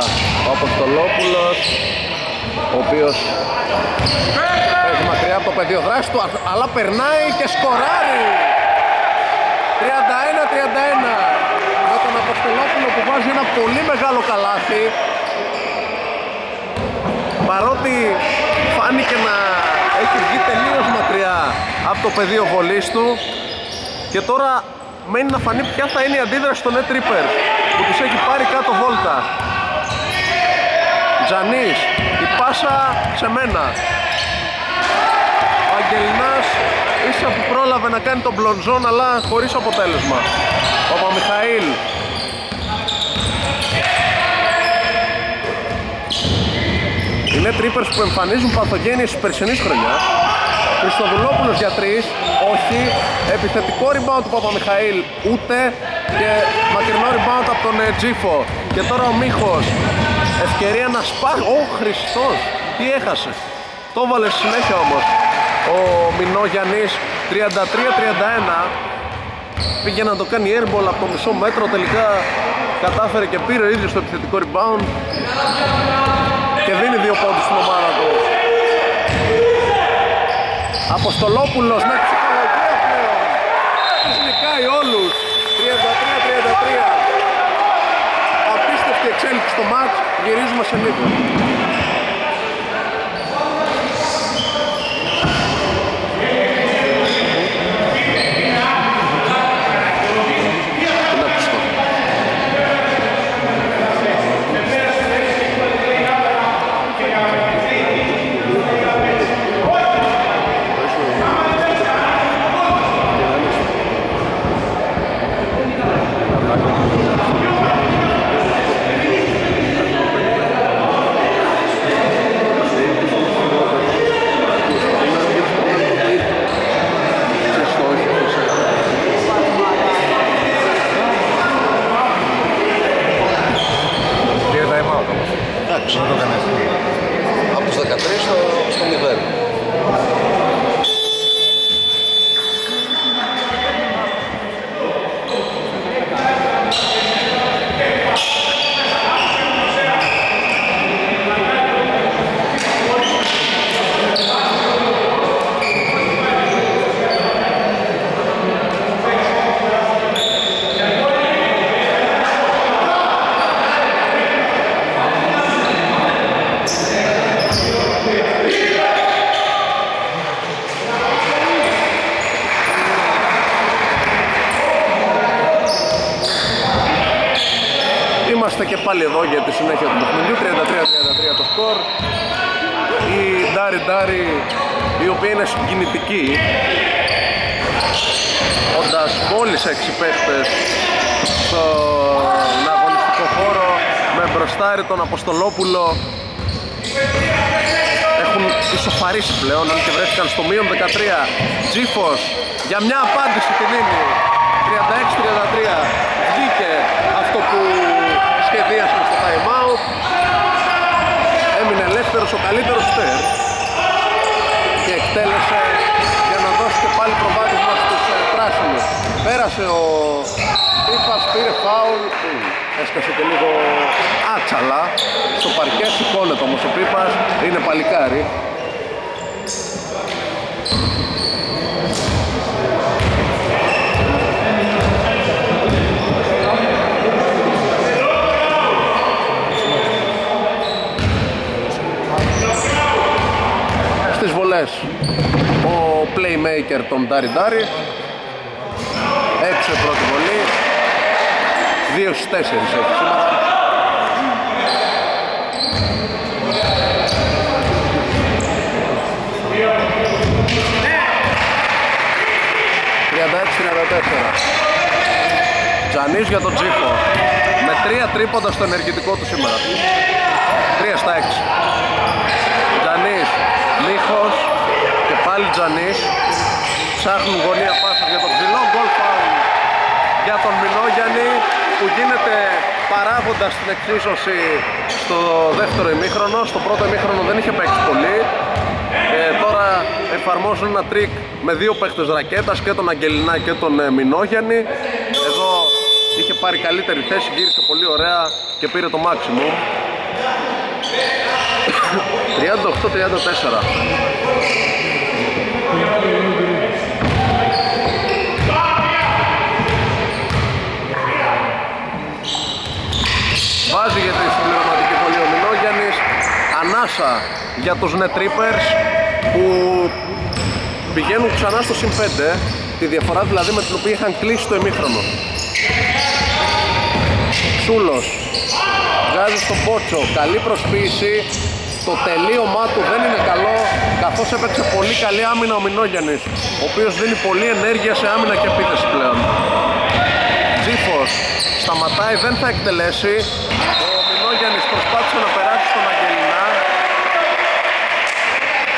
ο Αποστολόπουλος, ο οποίος παίζει μακριά από το πεδίο δράσης του, αλλά περνάει και σκοράρει. 31-31 με τον Αποστολόπουλο που βάζει ένα πολύ μεγάλο καλάθι, παρότι φάνηκε να έχει βγει τελείως μακριά από το πεδίο βολής του. Και τώρα μένει να φανεί ποια θα είναι η αντίδραση των Net Reapers που τους έχει πάρει κάτω βόλτα. Τζανής, η πάσα σε μένα. Ο Αγγελινάς ίσα που πρόλαβε να κάνει τον μπλοντζόν, αλλά χωρίς αποτέλεσμα. Ο Παπαμιχαήλ. Οι Net Reapers που εμφανίζουν παθογένειες της περσινής χρονιάς. Χριστοδουλόπουλος για τρεις, όχι. Επιθετικό rebound του Παπαμιχαήλ, ούτε. Και μακρινό rebound από τον Τζίφο. Και τώρα ο Μίχος, ευκαιρία να σπάσει. Ο Χριστός, τι έχασε. Το βάλε στη συνέχεια όμως ο Μινόγιαννης. 33-31. Πήγε να το κάνει airball από το μισό μέτρο, τελικά κατάφερε και πήρε ίδιο στο επιθετικό rebound και δίνει 2 πόντους στην ομάδα του. Αποστολόπουλος να ξεχαλαγεί πλέον. Τους νικάει όλους. 33-33. Απίστευτη εξέλιξη στο μάτς. Γυρίζουμε σε λίγο. Και πάλι εδώ για τη συνέχεια του παιχνιδιού. 33-33 το σκορ. Η Ντάρι Ντάρι, η οποία είναι συγκινητική, όντας μόλις 6 παίχτες στον αγωνιστικό χώρο, με μπροστάρι τον Αποστολόπουλο, έχουν ισοφαρίσει πλέον, αν και βρέθηκαν στο μείον 13. Τζίφος για μια απάντηση τη δίνει. 36-33. Βγήκε αυτό που σχεδίασαν στο time out. Έμεινε ελεύθερος ο καλύτερος στέρ και εκτέλεσε για να δώσει και πάλι προβάδισμα στους πράσινους. πράσινο. Πέρασε ο Τύπας, πήρε φάουλ, έσκασε και λίγο άτσαλα. Στο παρκέ σηκώνεται όμως ο Τύπας, είναι παλικάρι. Στις βολές ο playmaker τον Ντάρι Ντάρι, έξω πρώτη βολή, 2-4 έχει σήμερα. Τζανής για τον Τζίφο με 3 τρίποντα στο ενεργητικό του σήμερα, 3 στα 6. Τζανής, Λίχος και πάλι Τζανής, ψάχνουν γωνία πάσα για τον Ψηλό, γκολ φάουλ για τον Μιλόγιαννη που γίνεται παράγοντα στην εξίσωση στο δεύτερο ημίχρονο. Στο πρώτο ημίχρονο δεν είχε παίξει πολύ, τώρα εφαρμόζουν ένα τρίκ με 2 παίχτες ρακέτας, και τον Αγγελινά και τον Μινόγιαννη. Εδώ είχε πάρει καλύτερη θέση, γύρισε πολύ ωραία και πήρε το maximum. 38-34. Βάζει για τη συμπληρωματική βολή ο Μινόγιαννης. Ανάσα για τους Net Reapers που πηγαίνουν ξανά στο συν 5, τη διαφορά δηλαδή με την οποία είχαν κλείσει το ημίχρονο. Ξούλος βγάζει στο πότσο, καλή προσποίηση. Το τελείωμά του δεν είναι καλό, καθώς έπαιξε πολύ καλή άμυνα ο Μινόγιαννης, ο οποίος δίνει πολλή ενέργεια σε άμυνα και επίθεση πλέον. Τζίφος σταματάει, δεν θα εκτελέσει. Ο Μινόγιαννης προσπάθησε να περάσει στον Αγγελινά,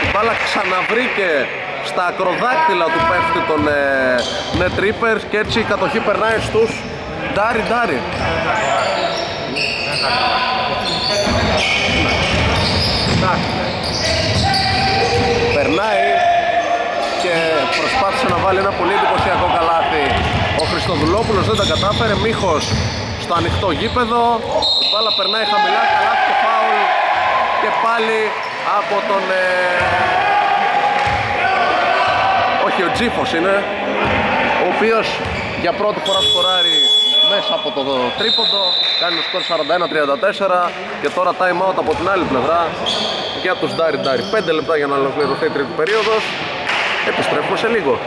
η μπάλα ξαναβρήκε στα ακροδάκτυλα του παίχτη των Net Reapers και έτσι η κατοχή περνάει στους Ντάρι Ντάρι. Περνάει και προσπάθησε να βάλει ένα πολύ εντυπωσιακό καλάθι ο Χριστοδουλόπουλος, δεν τα κατάφερε. Μίχος στο ανοιχτό γήπεδο, η μπάλα περνάει χαμηλά, καλάθι και φάουλ και πάλι από τον... όχι, ο Τζίφος είναι, ο οποίος για πρώτη φορά σκοράρει μέσα από το τρίποντο, κάνει το σκορ 41-34 και τώρα time out από την άλλη πλευρά για τους Ντάρι Ντάρι. 5 λεπτά για να ολοκληρωθεί η τρίτη περίοδος, επιστρέφουμε σε λίγο.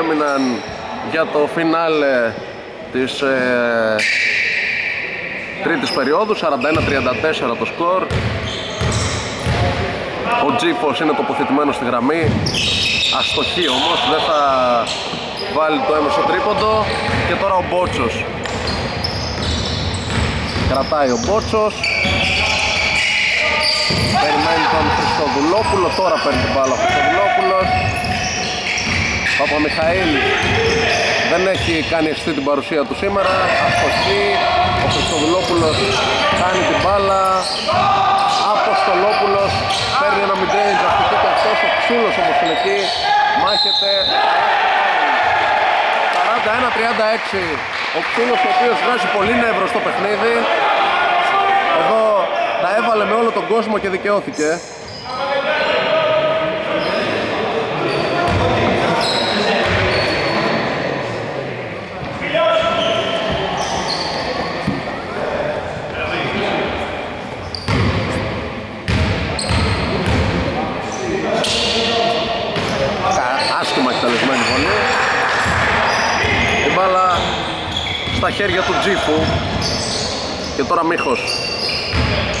Έμειναν για το φινάλε της τρίτης περίοδου, 41-34 το σκορ. Ο Τζίφος είναι τοποθετημένος στη γραμμή, αστοχή όμως, δεν θα βάλει το έμεσο τρίποντο. Και τώρα ο Μπότσος κρατάει, ο Μπότσος περιμένει τον Χριστοδουλόπουλο, τώρα παίρνει την μπάλα ο Χριστοδουλόπουλος. Παπαμιχαήλ δεν έχει κάνει αισθή την παρουσία του σήμερα, αστοχή. Ο Χριστοδουλόπουλος κάνει την μπάλα, Αποστολόπουλος παίρνει ένα midrange, αστοχή και αυτός. Ο Ξύλος όμως είναι εκεί, μάχεται. 41-36, ο Ξύλος ο οποίος βγάζει πολύ νεύρο στο παιχνίδι, Εδώ τα έβαλε με όλο τον κόσμο και δικαιώθηκε. Στα χέρια του Τζίφου και τώρα Μίχος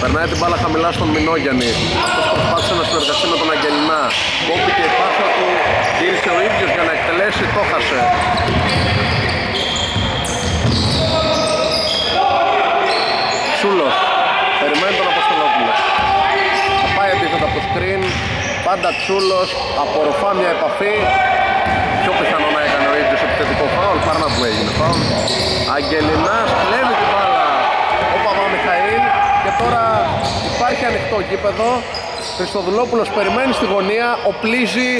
περνάει την μπάλα χαμηλά στον Μινόγιαννη. Αυτός προσπάθησε να συνεργαστεί με τον Αγγελινά, κόπηκε η πάσα του, γύρισε ο ίδιος για να εκτελέσει, το χάσε. Σούλος περιμένει τον Αποστολόπουλο, θα πάει επίθετα από το screen, πάντα Τσούλος απορροφά μια επαφή. Πιο πιθανό να έκανε ο ίδιος επιθετικό φάουλ, Πάρνα που έγινε φάουλ. Αγγελινάς κλέβει την μπάλα ο Παπαμιχαήλ και τώρα υπάρχει ανοιχτό γήπεδο. Χριστοδουλόπουλος περιμένει στη γωνία, οπλίζει,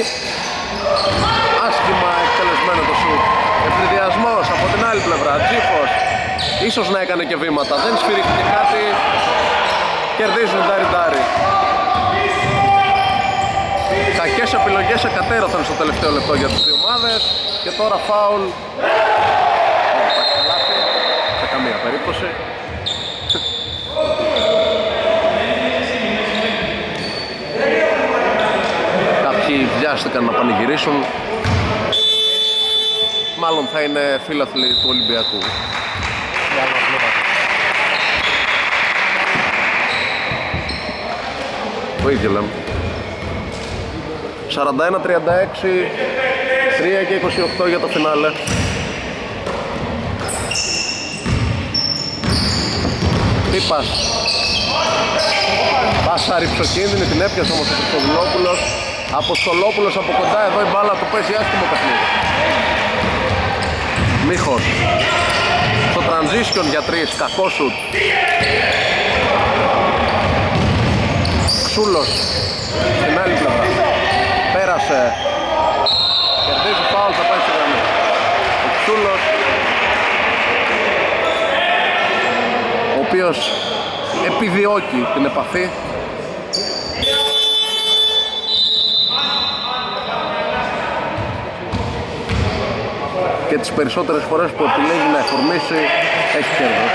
άσχημα εκτελεσμένο το σουτ. Ευνηδιασμός από την άλλη πλευρά, Τζίφος ίσως να έκανε και βήματα, δεν σφυρίχθηκε κάτι, κερδίζουν Ντάρι Ντάρι. Κακές επιλογές εκατέρωθαν στο τελευταίο λεπτό για τις δύο ομάδες και τώρα φάουλ. Δεν υπάρχει καλάθι, σε καμία περίπτωση. Κάποιοι βιάστηκαν να πανηγυρίσουν. Μάλλον θα είναι φίλαθλοι του Ολυμπιακού. Το ίδιο λέμε. 41-36, 3 και 28 για το φινάλε. Πίπας. Πάσα ριψοκίνδυνη, την έπιασε όμως ο Χριστοδουλόπουλος. Αποστολόπουλος από κοντά, εδώ η μπάλα του παίζει άσχημο παιχνίδι. Μίχος. Στο transition για 3, κακό σουτ. Ξούλος. Στην άλλη πλευρά. Πέρασε, κερδίζει φάουλ, θα πάει στη γραμμή. Ο Ξούλος, ο οποίος επιδιώκει την επαφή. Και τις περισσότερες φορές που επιλέγει να εφορμήσει, έχει κέρδος.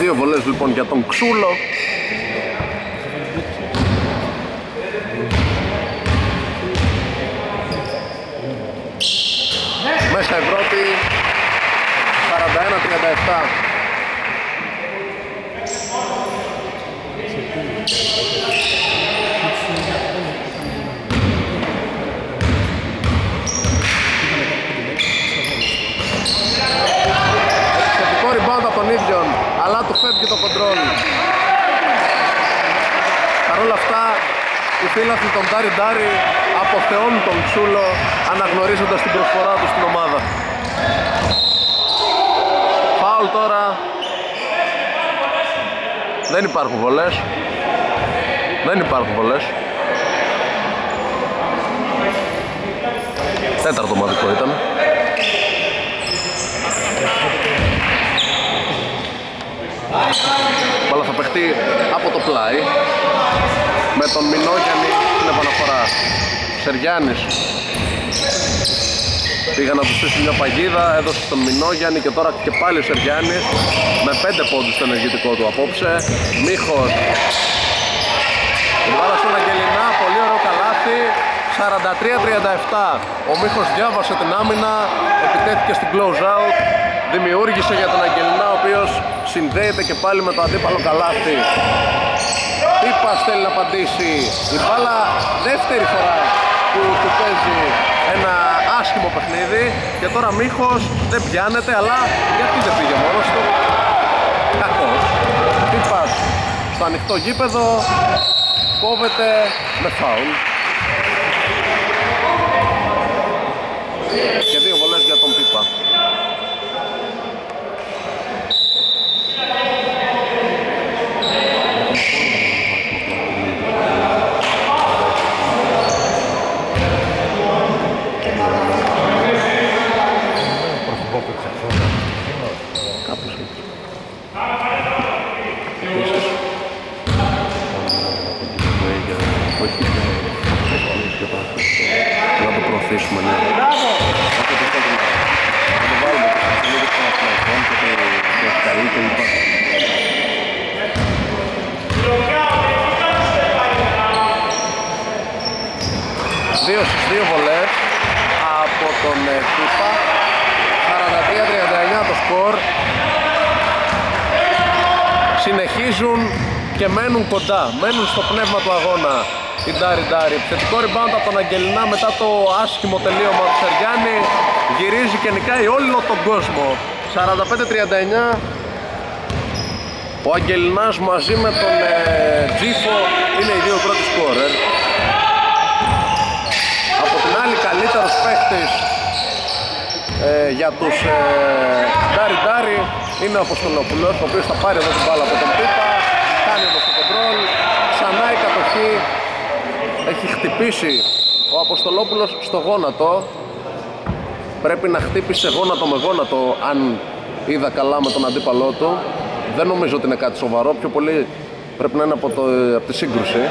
Δύο βολές λοιπόν για τον Ξούλο. Μέσα Ευρώπη 41-37. Εξαιρετικό rebound από τον ίδιο, αλλά του φεύγει το κοντρόλ. Παρ' όλα αυτά οι φίλαθλοι των Ντάρι Ντάρι αποθεώνουν τον Ξούλο, αναγνωρίζοντας την προσφορά του στην ομάδα. Φάουλ τώρα. Δεν υπάρχουν βολές. Δεν υπάρχουν βολές. Τέταρτο ομαδικό ήταν. Μπάλα θα παιχτεί από το πλάι με τον Μινόγιαννη την επαναφορά. Σεργιάννης πήγα να του στήσει μια παγίδα, έδωσε τον Μινόγιαννη και τώρα και πάλι ο Σεργιάννης με 5 πόντους στο ενεργητικό του απόψε. Μίχος, μπάλα στον Αγγελινά, πολύ ωραίο καλάθι. 43-37, ο Μίχος διάβασε την άμυνα, επιτέθηκε στην close out, δημιούργησε για τον Αγγελινά, ο οποίος συνδέεται και πάλι με το αντίπαλο καλάθι. Πίπας θέλει να απαντήσει, η μπάλα δεύτερη φορά που του παίζει ένα άσχημο παιχνίδι και τώρα Μίχος δεν πιάνεται, αλλά γιατί δεν πήγε μόνος του, κακός. Πίπας στο ανοιχτό γήπεδο, κόβεται με φάουλ. Και δύο βολές για τον Πίπα. Κάπως έτσι. Επίσης, να το προωθήσουμε λίγο. Να το βάλουμε και το καλή και λοιπά. Δύο στις δύο βολές από τον Χίπα. 43-39 το σκορ. Συνεχίζουν και μένουν κοντά. Μένουν στο πνεύμα του αγώνα οι Ντάρι Ντάρι. Επιθετικό rebound από τον Αγγελινά μετά το άσχημο τελείωμα του Σαριάννη. Γυρίζει και νικάει όλο τον κόσμο. 45-39. Ο Αγγελινάς μαζί με τον Τζίφο είναι οι δύο πρώτοι σκόρερ. Καλύτερος παίκτης για τους Ντάρι Ντάρι είναι ο Αποστολόπουλος, ο οποίος θα πάρει εδώ την μπάλα από τον Πίπα, κάνει όμως το κοντρόλ, ξανά η κατοχή, έχει χτυπήσει ο Αποστολόπουλος στο γόνατο, πρέπει να χτύπησε γόνατο με γόνατο αν είδα καλά με τον αντίπαλό του, δεν νομίζω ότι είναι κάτι σοβαρό, πιο πολύ πρέπει να είναι από τη σύγκρουση.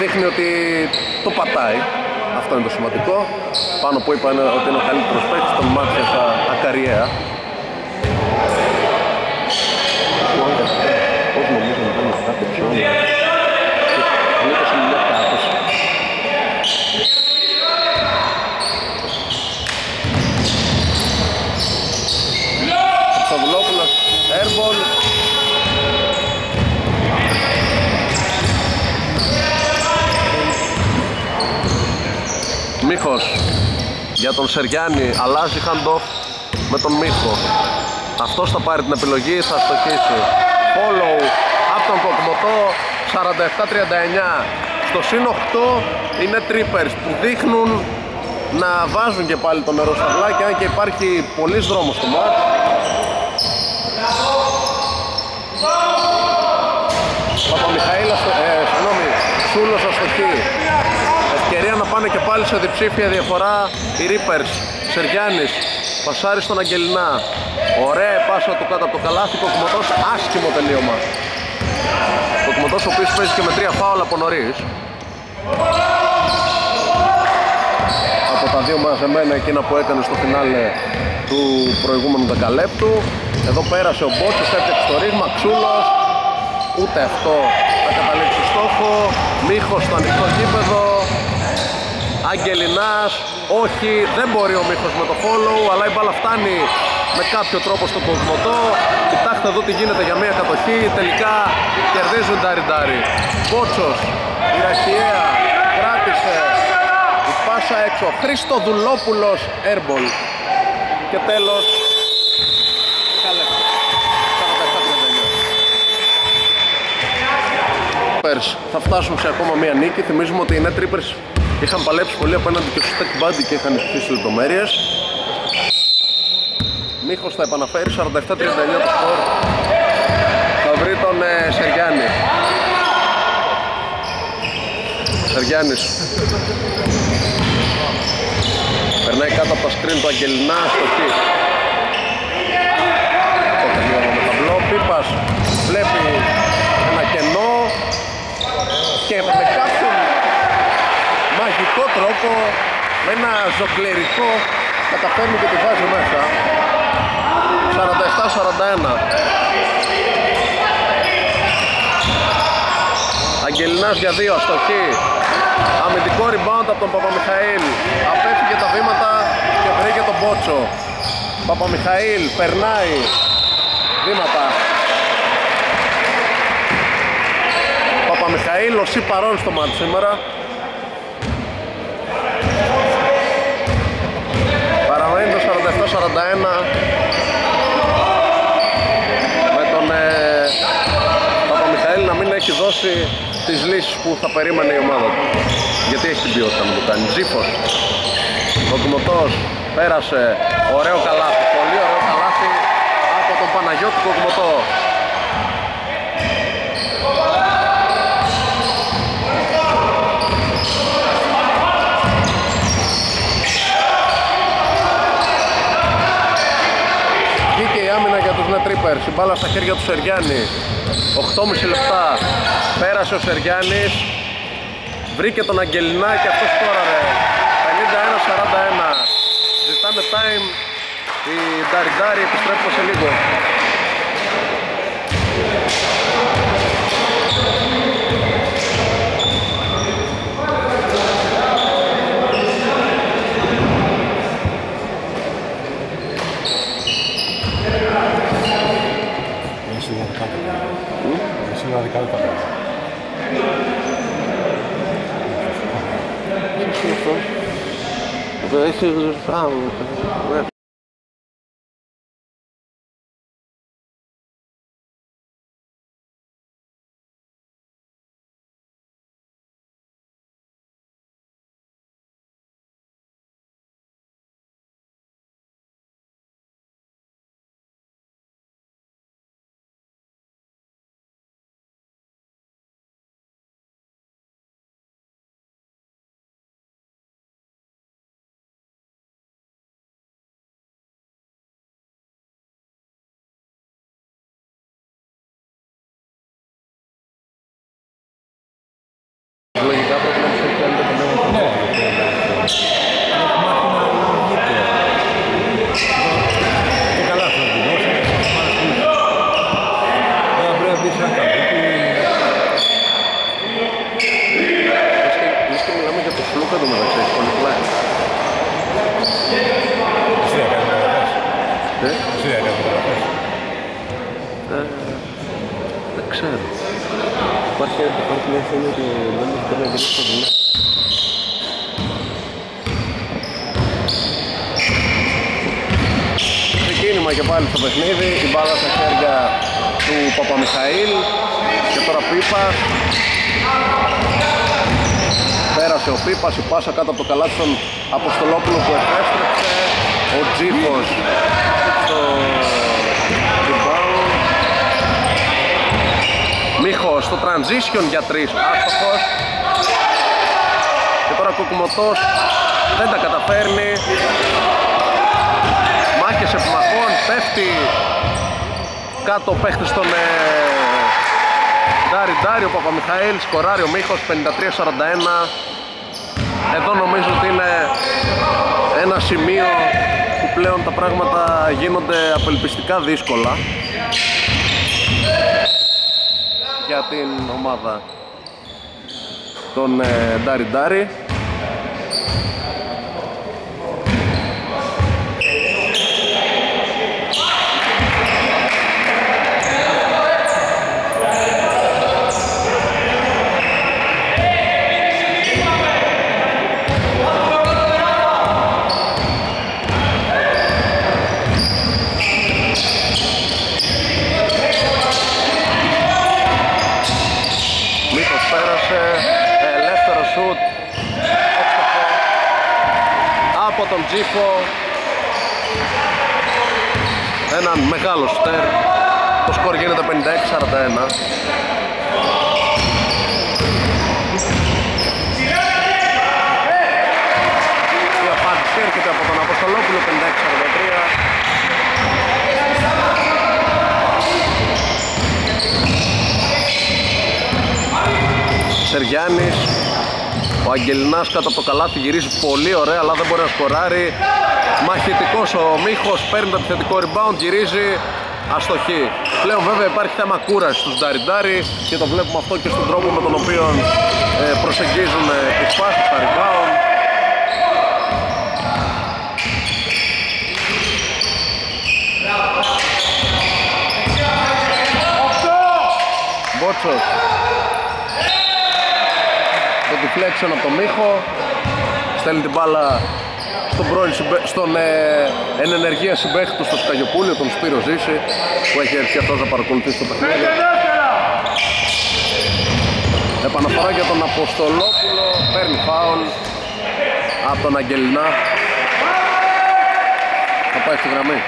Δείχνει ότι το πατάει, αυτό είναι το σημαντικό. Πάνω που είπα ότι είναι ο καλύτερος παίκτης των μάτια στα ακαριέα. Πώς νομίζω να κάνουμε κάτι πιο λίγο σε μια κάτωση. Σοβουλόπουλος, airball. Μίχος για τον Σεριάννη, αλλάζει handoff με τον Μίχο. Αυτός θα πάρει την επιλογή, θα στοχίσει. Follow από τον Κοκκιμοτό, 47-39. Στο συν 8 είναι Reapers που δείχνουν να βάζουν και πάλι το νερό στα βλάκια, αν και υπάρχει πολλής δρόμος στο μάτς. Παπαμιχαήλας, συγγνώμη, Σούλος αστοχή. Ευκαιρία να πάνε και πάλι σε διψήφια διαφορά οι Reapers. Σεριάννης πασάρει στον Αγγελινά. Ωραία πάσα του κάτω από το καλάθι. Κοκκιμοτός, άσχημο τελείωμα. Κοκκιμοτός ο οποίος παίζει και με 3 φάουλα από νωρίς. Από τα δύο μαζεμένα εκείνα που έκανε στο φινάλε του προηγούμενου δεκαλέπτου. Εδώ πέρασε ο Μπότσος, έφτιαξε το ρήγμα. Ξούλος, ούτε αυτό θα καταλήξει στόχο. Μίχος στο ανοιχτό γήπεδο. Αγγελινάς, όχι, δεν μπορεί ο Μίχος με το follow, αλλά η μπάλα φτάνει με κάποιο τρόπο στον Κοκκιμοτό. Κοιτάξτε εδώ τι γίνεται για μια κατοχή, τελικά κερδίζουν Ντάρι Ντάρι. Μπότσος, η Ραχιαία κράτησε, η πάσα έξω, Χριστοδουλόπουλος, airball. Και τέλος, θα φτάσουν σε ακόμα μια νίκη. Θυμίζουμε ότι οι Net Reapers είχαν παλέψει πολύ απέναντι και στο Tech Buddy και είχαν εισπίσει λεπτομέρειες. Μίχος θα επαναφέρει 47-39 το σκορ. Θα βρει τον Σεριάννη. Σεριάννης περνάει κάτω από τα screen του Αγγελινά, αστοχή. Το τελειώνω με ταμπλό. Πίπας βλέπει ένα κενό και με κάποιον μαγικό τρόπο, με ένα ζωκλερικό, καταφέρνει και τη βάζει μέσα. 47-41. Αγγελινάς για δύο, αστοχή. Αμυντικό rebound από τον Παπαμιχαήλ. Απέφυγε τα βήματα και βρήκε τον Μπότσο. Παπαμιχαήλ περνάει βήματα. Παπαμιχαήλ, ο Σι παρόν στο μάτι σήμερα. Παραμένει το 47-41 με τον Παπαμιχαήλ να μην έχει δώσει τις λύσεις που θα περίμενε η ομάδα του. Γιατί έχει την ποιότητα να το κάνει. Τζίφος, Κοκκιμοτός, πέρασε, ωραίο καλάθι, πολύ ωραίο καλάθι από τον Παναγιώτη Κοκκιμοτό. Reapers, η μπάλα στα χέρια του Σεριάννη. 8,5 λεπτά, πέρασε ο Σεριάννης, βρήκε τον Αγγελινά και αυτός σκόραρε. 51-41, ζητάνε time η Ντάρι Ντάρι, επιστρέφουμε σε λίγο. Έχει ζουρφά μου. Και πάλι στο παιχνίδι, η μπάλα στα χέρια του Παπαμιχαήλ και τώρα Πίπας, πέρασε ο Πίπας, η πάσα κάτω από το καλάτι στον Αποστολόπουλο που επέστρεψε, ο Τζίφος στο rebound, Μίχος στο transition για τρεις, άστοχος, και τώρα Κοκκιμοτός δεν τα καταφέρνει, μάχες επιμαχών, πέφτει κάτω ο παίχτης στον Ντάρι Ντάρι, ο Παπαμιχαήλ, σκοράρει ο Μίχος, 53-41. Εδώ νομίζω ότι είναι ένα σημείο που πλέον τα πράγματα γίνονται απελπιστικά δύσκολα για την ομάδα των Ντάρι Ντάρι. Έναν μεγάλο στέρ, το σκορ γίνεται 56-41. Η απάντηση έρχεται από τον Αποστολόπουλο, 56-43. Σεριάννης. Ο Αγγελινάς κάτω από το καλάτι γυρίζει πολύ ωραία, αλλά δεν μπορεί να σκοράρει. Μαχητικός ο Μίχος, παίρνει το επιθετικό rebound, γυρίζει, αστοχή. Πλέον βέβαια υπάρχει θέμα κούραση στους Ντάρι Ντάρι και το βλέπουμε αυτό και στον τρόπο με τον οποίο προσεγγίζουν τις φάσεις στα rebound. Μπότσος. Deflection από τον Μίχο, στέλνει την μπάλα στον εν ενεργεία συμπαίχτη του στο Καγιοπούλιο, τον Σπύρο Ζήση, που έχει έρθει αυτός να παρακολουθήσει το παιχνίδι. Επαναφορά για τον Αποστολόπουλο, παίρνει φάουλ από τον Αγγελινά, θα πάει στη γραμμή.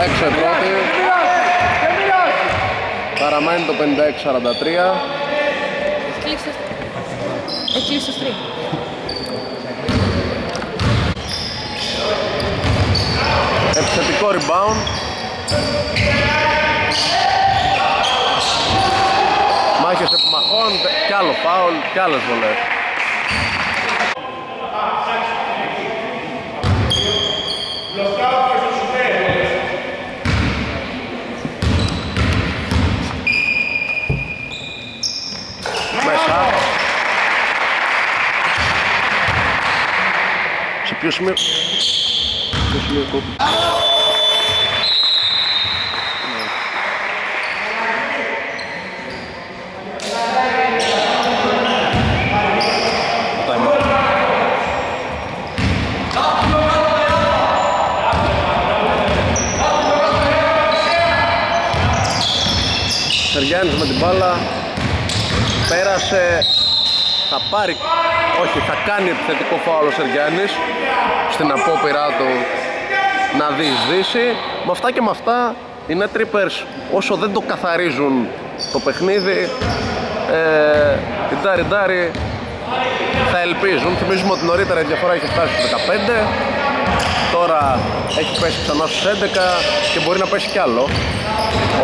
Έξω εδώ παραμένει το 56-43. Εκλείψε στρί. Επιθετικό rebound. Μάχες επιμαχών, κι άλλο φάουλ, κι άλλες βολές. Ποιο σημείο κόβει. Σεργιάνης με την μπάλα. Πέρασε. Θα πάρει. Όχι, θα κάνει επιθετικό φάουλ ο Σεργιάνης στην απόπειρά του να διεισδύσει. Με αυτά και με αυτά οι Net Reapers, όσο δεν το καθαρίζουν το παιχνίδι, οι Ντάρι Ντάρι θα ελπίζουν. Θυμίζουμε ότι νωρίτερα η διαφορά έχει φτάσει στους 15, τώρα έχει πέσει ξανά στους 11 και μπορεί να πέσει κι άλλο.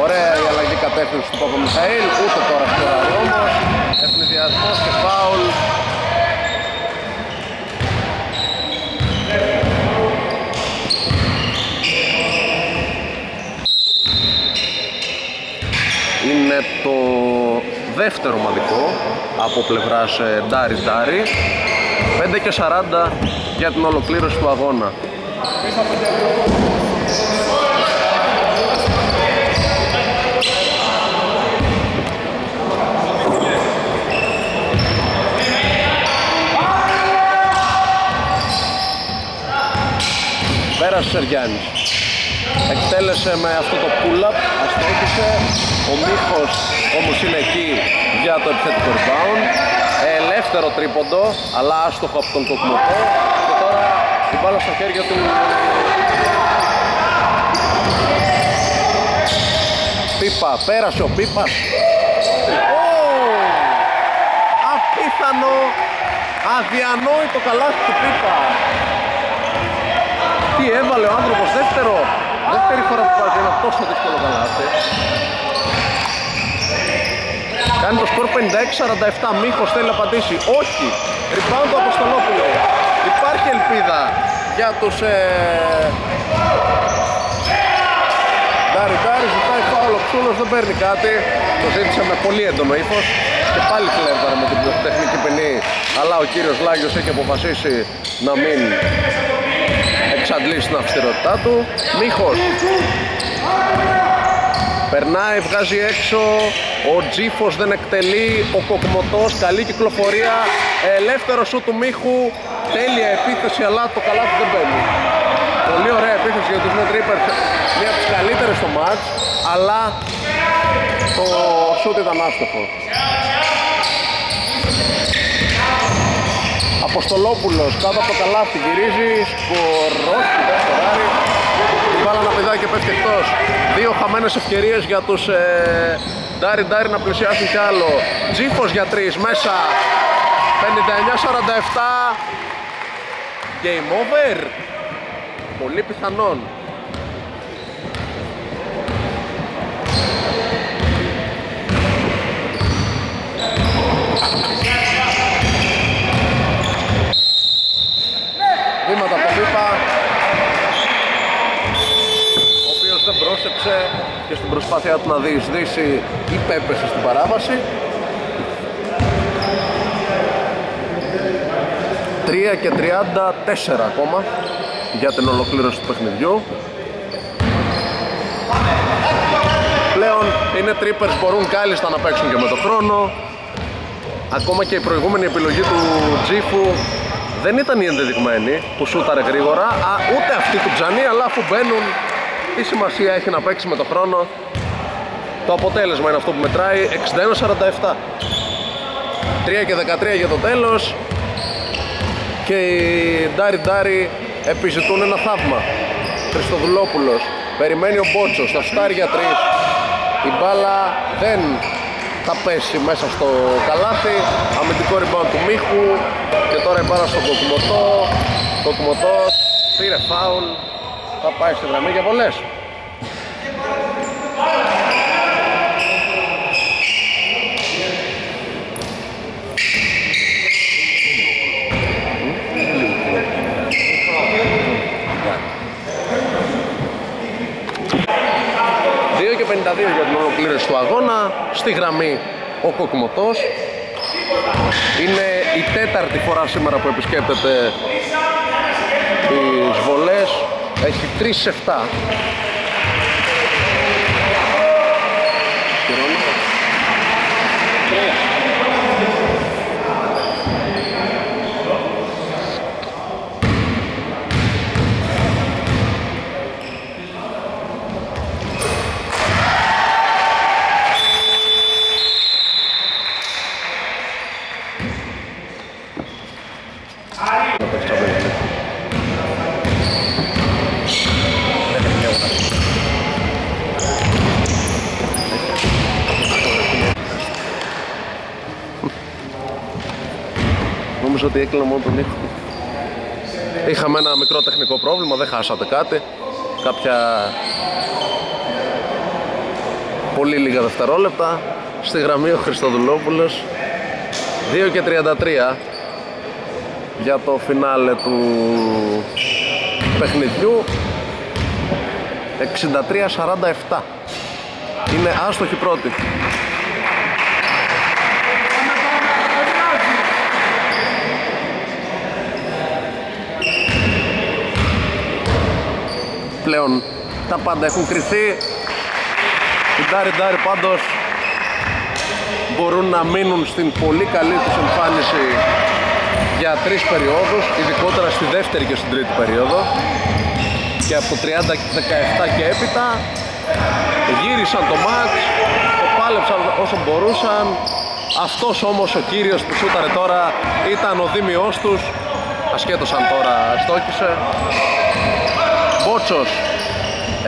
Ωραία η αλλαγή κατεύθυνση του Παπαμιχαήλ, ούτε τώρα σκοράρει όμως. Ευνηδιασμός και φάουλ. Είναι το δεύτερο ομαδικό από πλευράς Ντάρι Ντάρι. 5 και 40 για την ολοκλήρωση του αγώνα. Πέρασε Σεργιάνης. Εκτέλεσε με αυτό το pull-up, αστρώτησε. Ο Μίχος όμως είναι εκεί για το επιθέτικο rebound. Ελεύθερο τρίποντο, αλλά άστοχο από τον Κοκκιμοτό. Και τώρα η μπάλα στα χέρια του Πίπα, πέρασε ο Πίπας. Απίθανο, αδιανόητο καλάθι του Πίπα. Τι έβαλε ο άνθρωπος, δεύτερη φορά που βάζει ένα τόσο δύσκολο καλάθι. Κάνει το σκορ 56-47, Μίχος θέλει να απαντήσει, όχι, rebound του Αποστολόπουλου. Υπάρχει ελπίδα για τους Ντάρι Ντάρι, ζητάει φάουλ ο Ξούλος, δεν παίρνει κάτι, το ζήτησε με πολύ έντονο ύφος και πάλι φλέρταρε με την τεχνική ποινή, αλλά ο κύριος Λάγιος έχει αποφασίσει να μην εξαντλήσει την αυστηρότητά του. Μίχος περνάει, βγάζει έξω, ο Τζίφος δεν εκτελεί, ο Κοκκιμοτός, καλή κυκλοφορία, ελεύθερο σου του Μίχου, τέλεια επίθεση, αλλά το καλάθι δεν μπαίνει. Πολύ ωραία επίθεση για τους Net Reapers, μία από τις καλύτερες στο μάτς, αλλά το σούτ ήταν άστοχο. Αποστολόπουλος κάτω από το καλάθι γυρίζει, σκορόχι, δεν σκοράρει. Βάλα ένα πηδάκι και πέφτει εκτός. Δύο χαμένες ευκαιρίες για τους Ντάρι Ντάρι να πλησιάσουν κι άλλο. Τζίφος για τρεις μέσα. 59-47. Game over. Πολύ πιθανόν. Βήματα από Πίπα, ο οποίος δεν πρόσεξε και στην προσπάθειά του να διεισδύσει υπέπεσε στην παράβαση. 3 και 34 ακόμα για την ολοκλήρωση του παιχνιδιού. Πλέον οι Net Reapers μπορούν κάλλιστα να παίξουν και με το χρόνο. Ακόμα και η προηγούμενη επιλογή του Τζίφου δεν ήταν οι ενδεδειγμένοι που σούταρε γρήγορα, ούτε αυτοί του Τζανί, αλλά αφού μπαίνουν η σημασία έχει να παίξει με το χρόνο. Το αποτέλεσμα είναι αυτό που μετράει. 61-47, 3 και 13 για το τέλος και οι Ντάρι Ντάρι επιζητούν ένα θαύμα. Χριστοδουλόπουλος περιμένει, ο Μπότσος θα σουτάρει για 3. η μπάλα δεν θα πέσει μέσα στο καλάθι. Αμυντικό rebound του Μίχου και τώρα η μπάλα στον Κοκκιμοτό. Κοκκιμοτός πήρε φάουλ, θα πάει στη γραμμή για πολλές. Για την ολοκλήρωση του αγώνα, στη γραμμή ο Κοκκιμοτός. Είναι η τέταρτη φορά σήμερα που επισκέπτεται τις βολές. Έχει 3-7. Ότι έκλεινα μόνο τον ήχο. Είχαμε ένα μικρό τεχνικό πρόβλημα, δεν χάσατε κάτι. Κάποια πολύ λίγα δευτερόλεπτα. Στη γραμμή ο Χριστοδουλόπουλος. 2:33 για το φινάλε του παιχνιδιού. 63-47. Είναι άστοχη πρώτη. Πλέον τα πάντα έχουν κρυθεί. Οι Ντάρι πάντως μπορούν να μείνουν στην πολύ καλή τους εμφάνιση για τρεις περιόδους, ειδικότερα στη δεύτερη και στην τρίτη περίοδο, και από 30-17 και έπειτα γύρισαν το μάτς, το πάλεψαν όσο μπορούσαν. Αυτός όμως ο κύριος που σούταρε τώρα ήταν ο δίμιος τους, ασχέτως αν τώρα στόκησε. Μπότσος,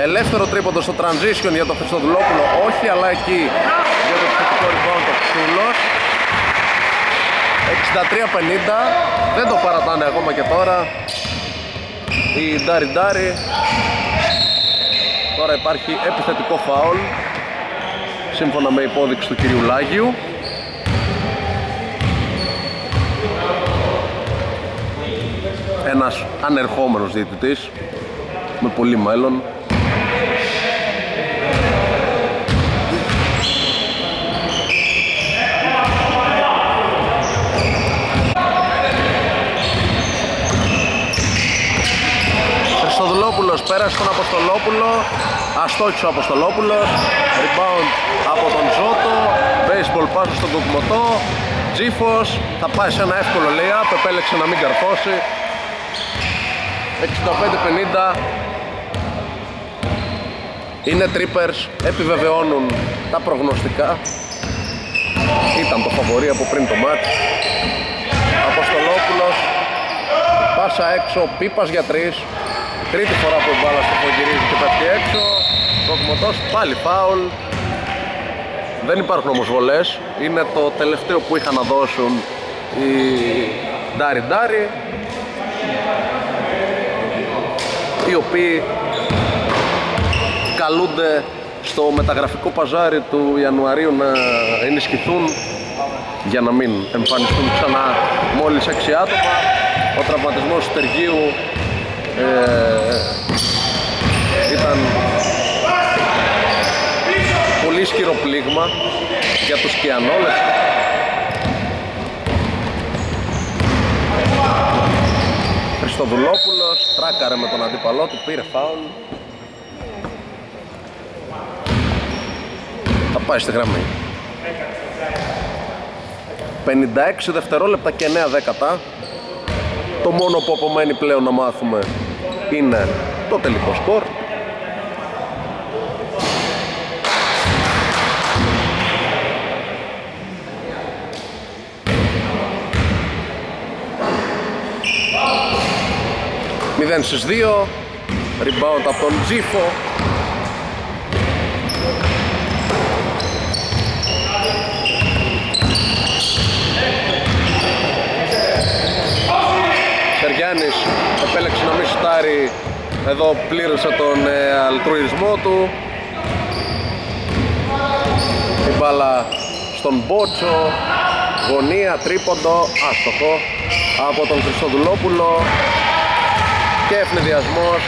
ελεύθερο τρίποντο στο transition για τον Χριστοδουλόπουλο, όχι, αλλά εκεί για το επιθετικό rebound ο Ξύλος. 63-50, δεν το παρατάνε ακόμα και τώρα η Ντάρι Ντάρι. Τώρα υπάρχει επιθετικό φάουλ, σύμφωνα με υπόδειξη του κυρίου Λάγιου. Ένας ανερχόμενος διαιτητής με πολύ μέλλον. Χριστοδουλόπουλος πέρασε τον Αποστολόπουλο, αστόχησε ο Αποστολόπουλος, rebound από τον Ζώτο, baseball pass στον Κοκκιμοτό, Τζίφος θα πάει σε ένα εύκολο layup, επέλεξε να μην καρφώσει. 65-50. Οι Net Reapers επιβεβαιώνουν τα προγνωστικά. Ήταν το φαβορί από πριν το μάτς. Αποστολόπουλος, πάσα έξω, πίπας για τρεις. Τρίτη φορά που μπάλα στο γυρίζει και πέφτει έξω. Κοκκιμοτός, πάλι φάουλ. Δεν υπάρχουν όμως βολές. Είναι το τελευταίο που είχαν να δώσουν οι Ντάρι Ντάρι, οι οποίοι καλούνται στο μεταγραφικό παζάρι του Ιανουαρίου να ενισχυθούν για να μην εμφανιστούν ξανά μόλις 6 άτομα. Ο τραυματισμός του Στεργίου ήταν πολύ ισχυρό πλήγμα για τους Κιανόλες. Χριστοδουλόπουλος τράκαρε με τον αντίπαλό του, πήρε φάουλ. Θα πάει στη γραμμή. 56 δευτερόλεπτα και 9 δέκατα. Το μόνο που απομένει πλέον να μάθουμε είναι το τελικό σκορ. Μηδέν στις 2. Rebound από τον Τζίφο. Εδώ πλήρωσε τον αλτρουισμό του. Την μπάλα στον Μπότσο, γωνία, τρίποντο, άστοχο από τον Χριστοδουλόπουλο και ευνηδιασμός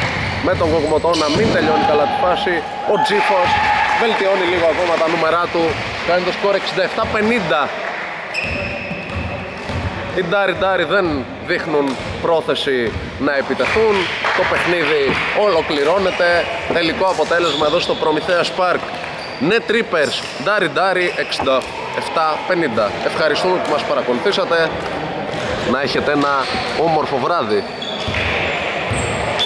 με τον Κοκκιμοτό να μην τελειώνει καλά τη φάση. Ο Τζίφος βελτιώνει λίγο ακόμα τα νούμερά του, κάνει το σκορ 67-50. Οι Ντάρι Ντάρι δεν δείχνουν πρόθεση να επιτεθούν. Το παιχνίδι ολοκληρώνεται. Τελικό αποτέλεσμα εδώ στο Προμηθέας Πάρκ. Net Reapers, Ντάρι Ντάρι 67-50. Ευχαριστούμε που μας παρακολουθήσατε. Να έχετε ένα όμορφο βράδυ.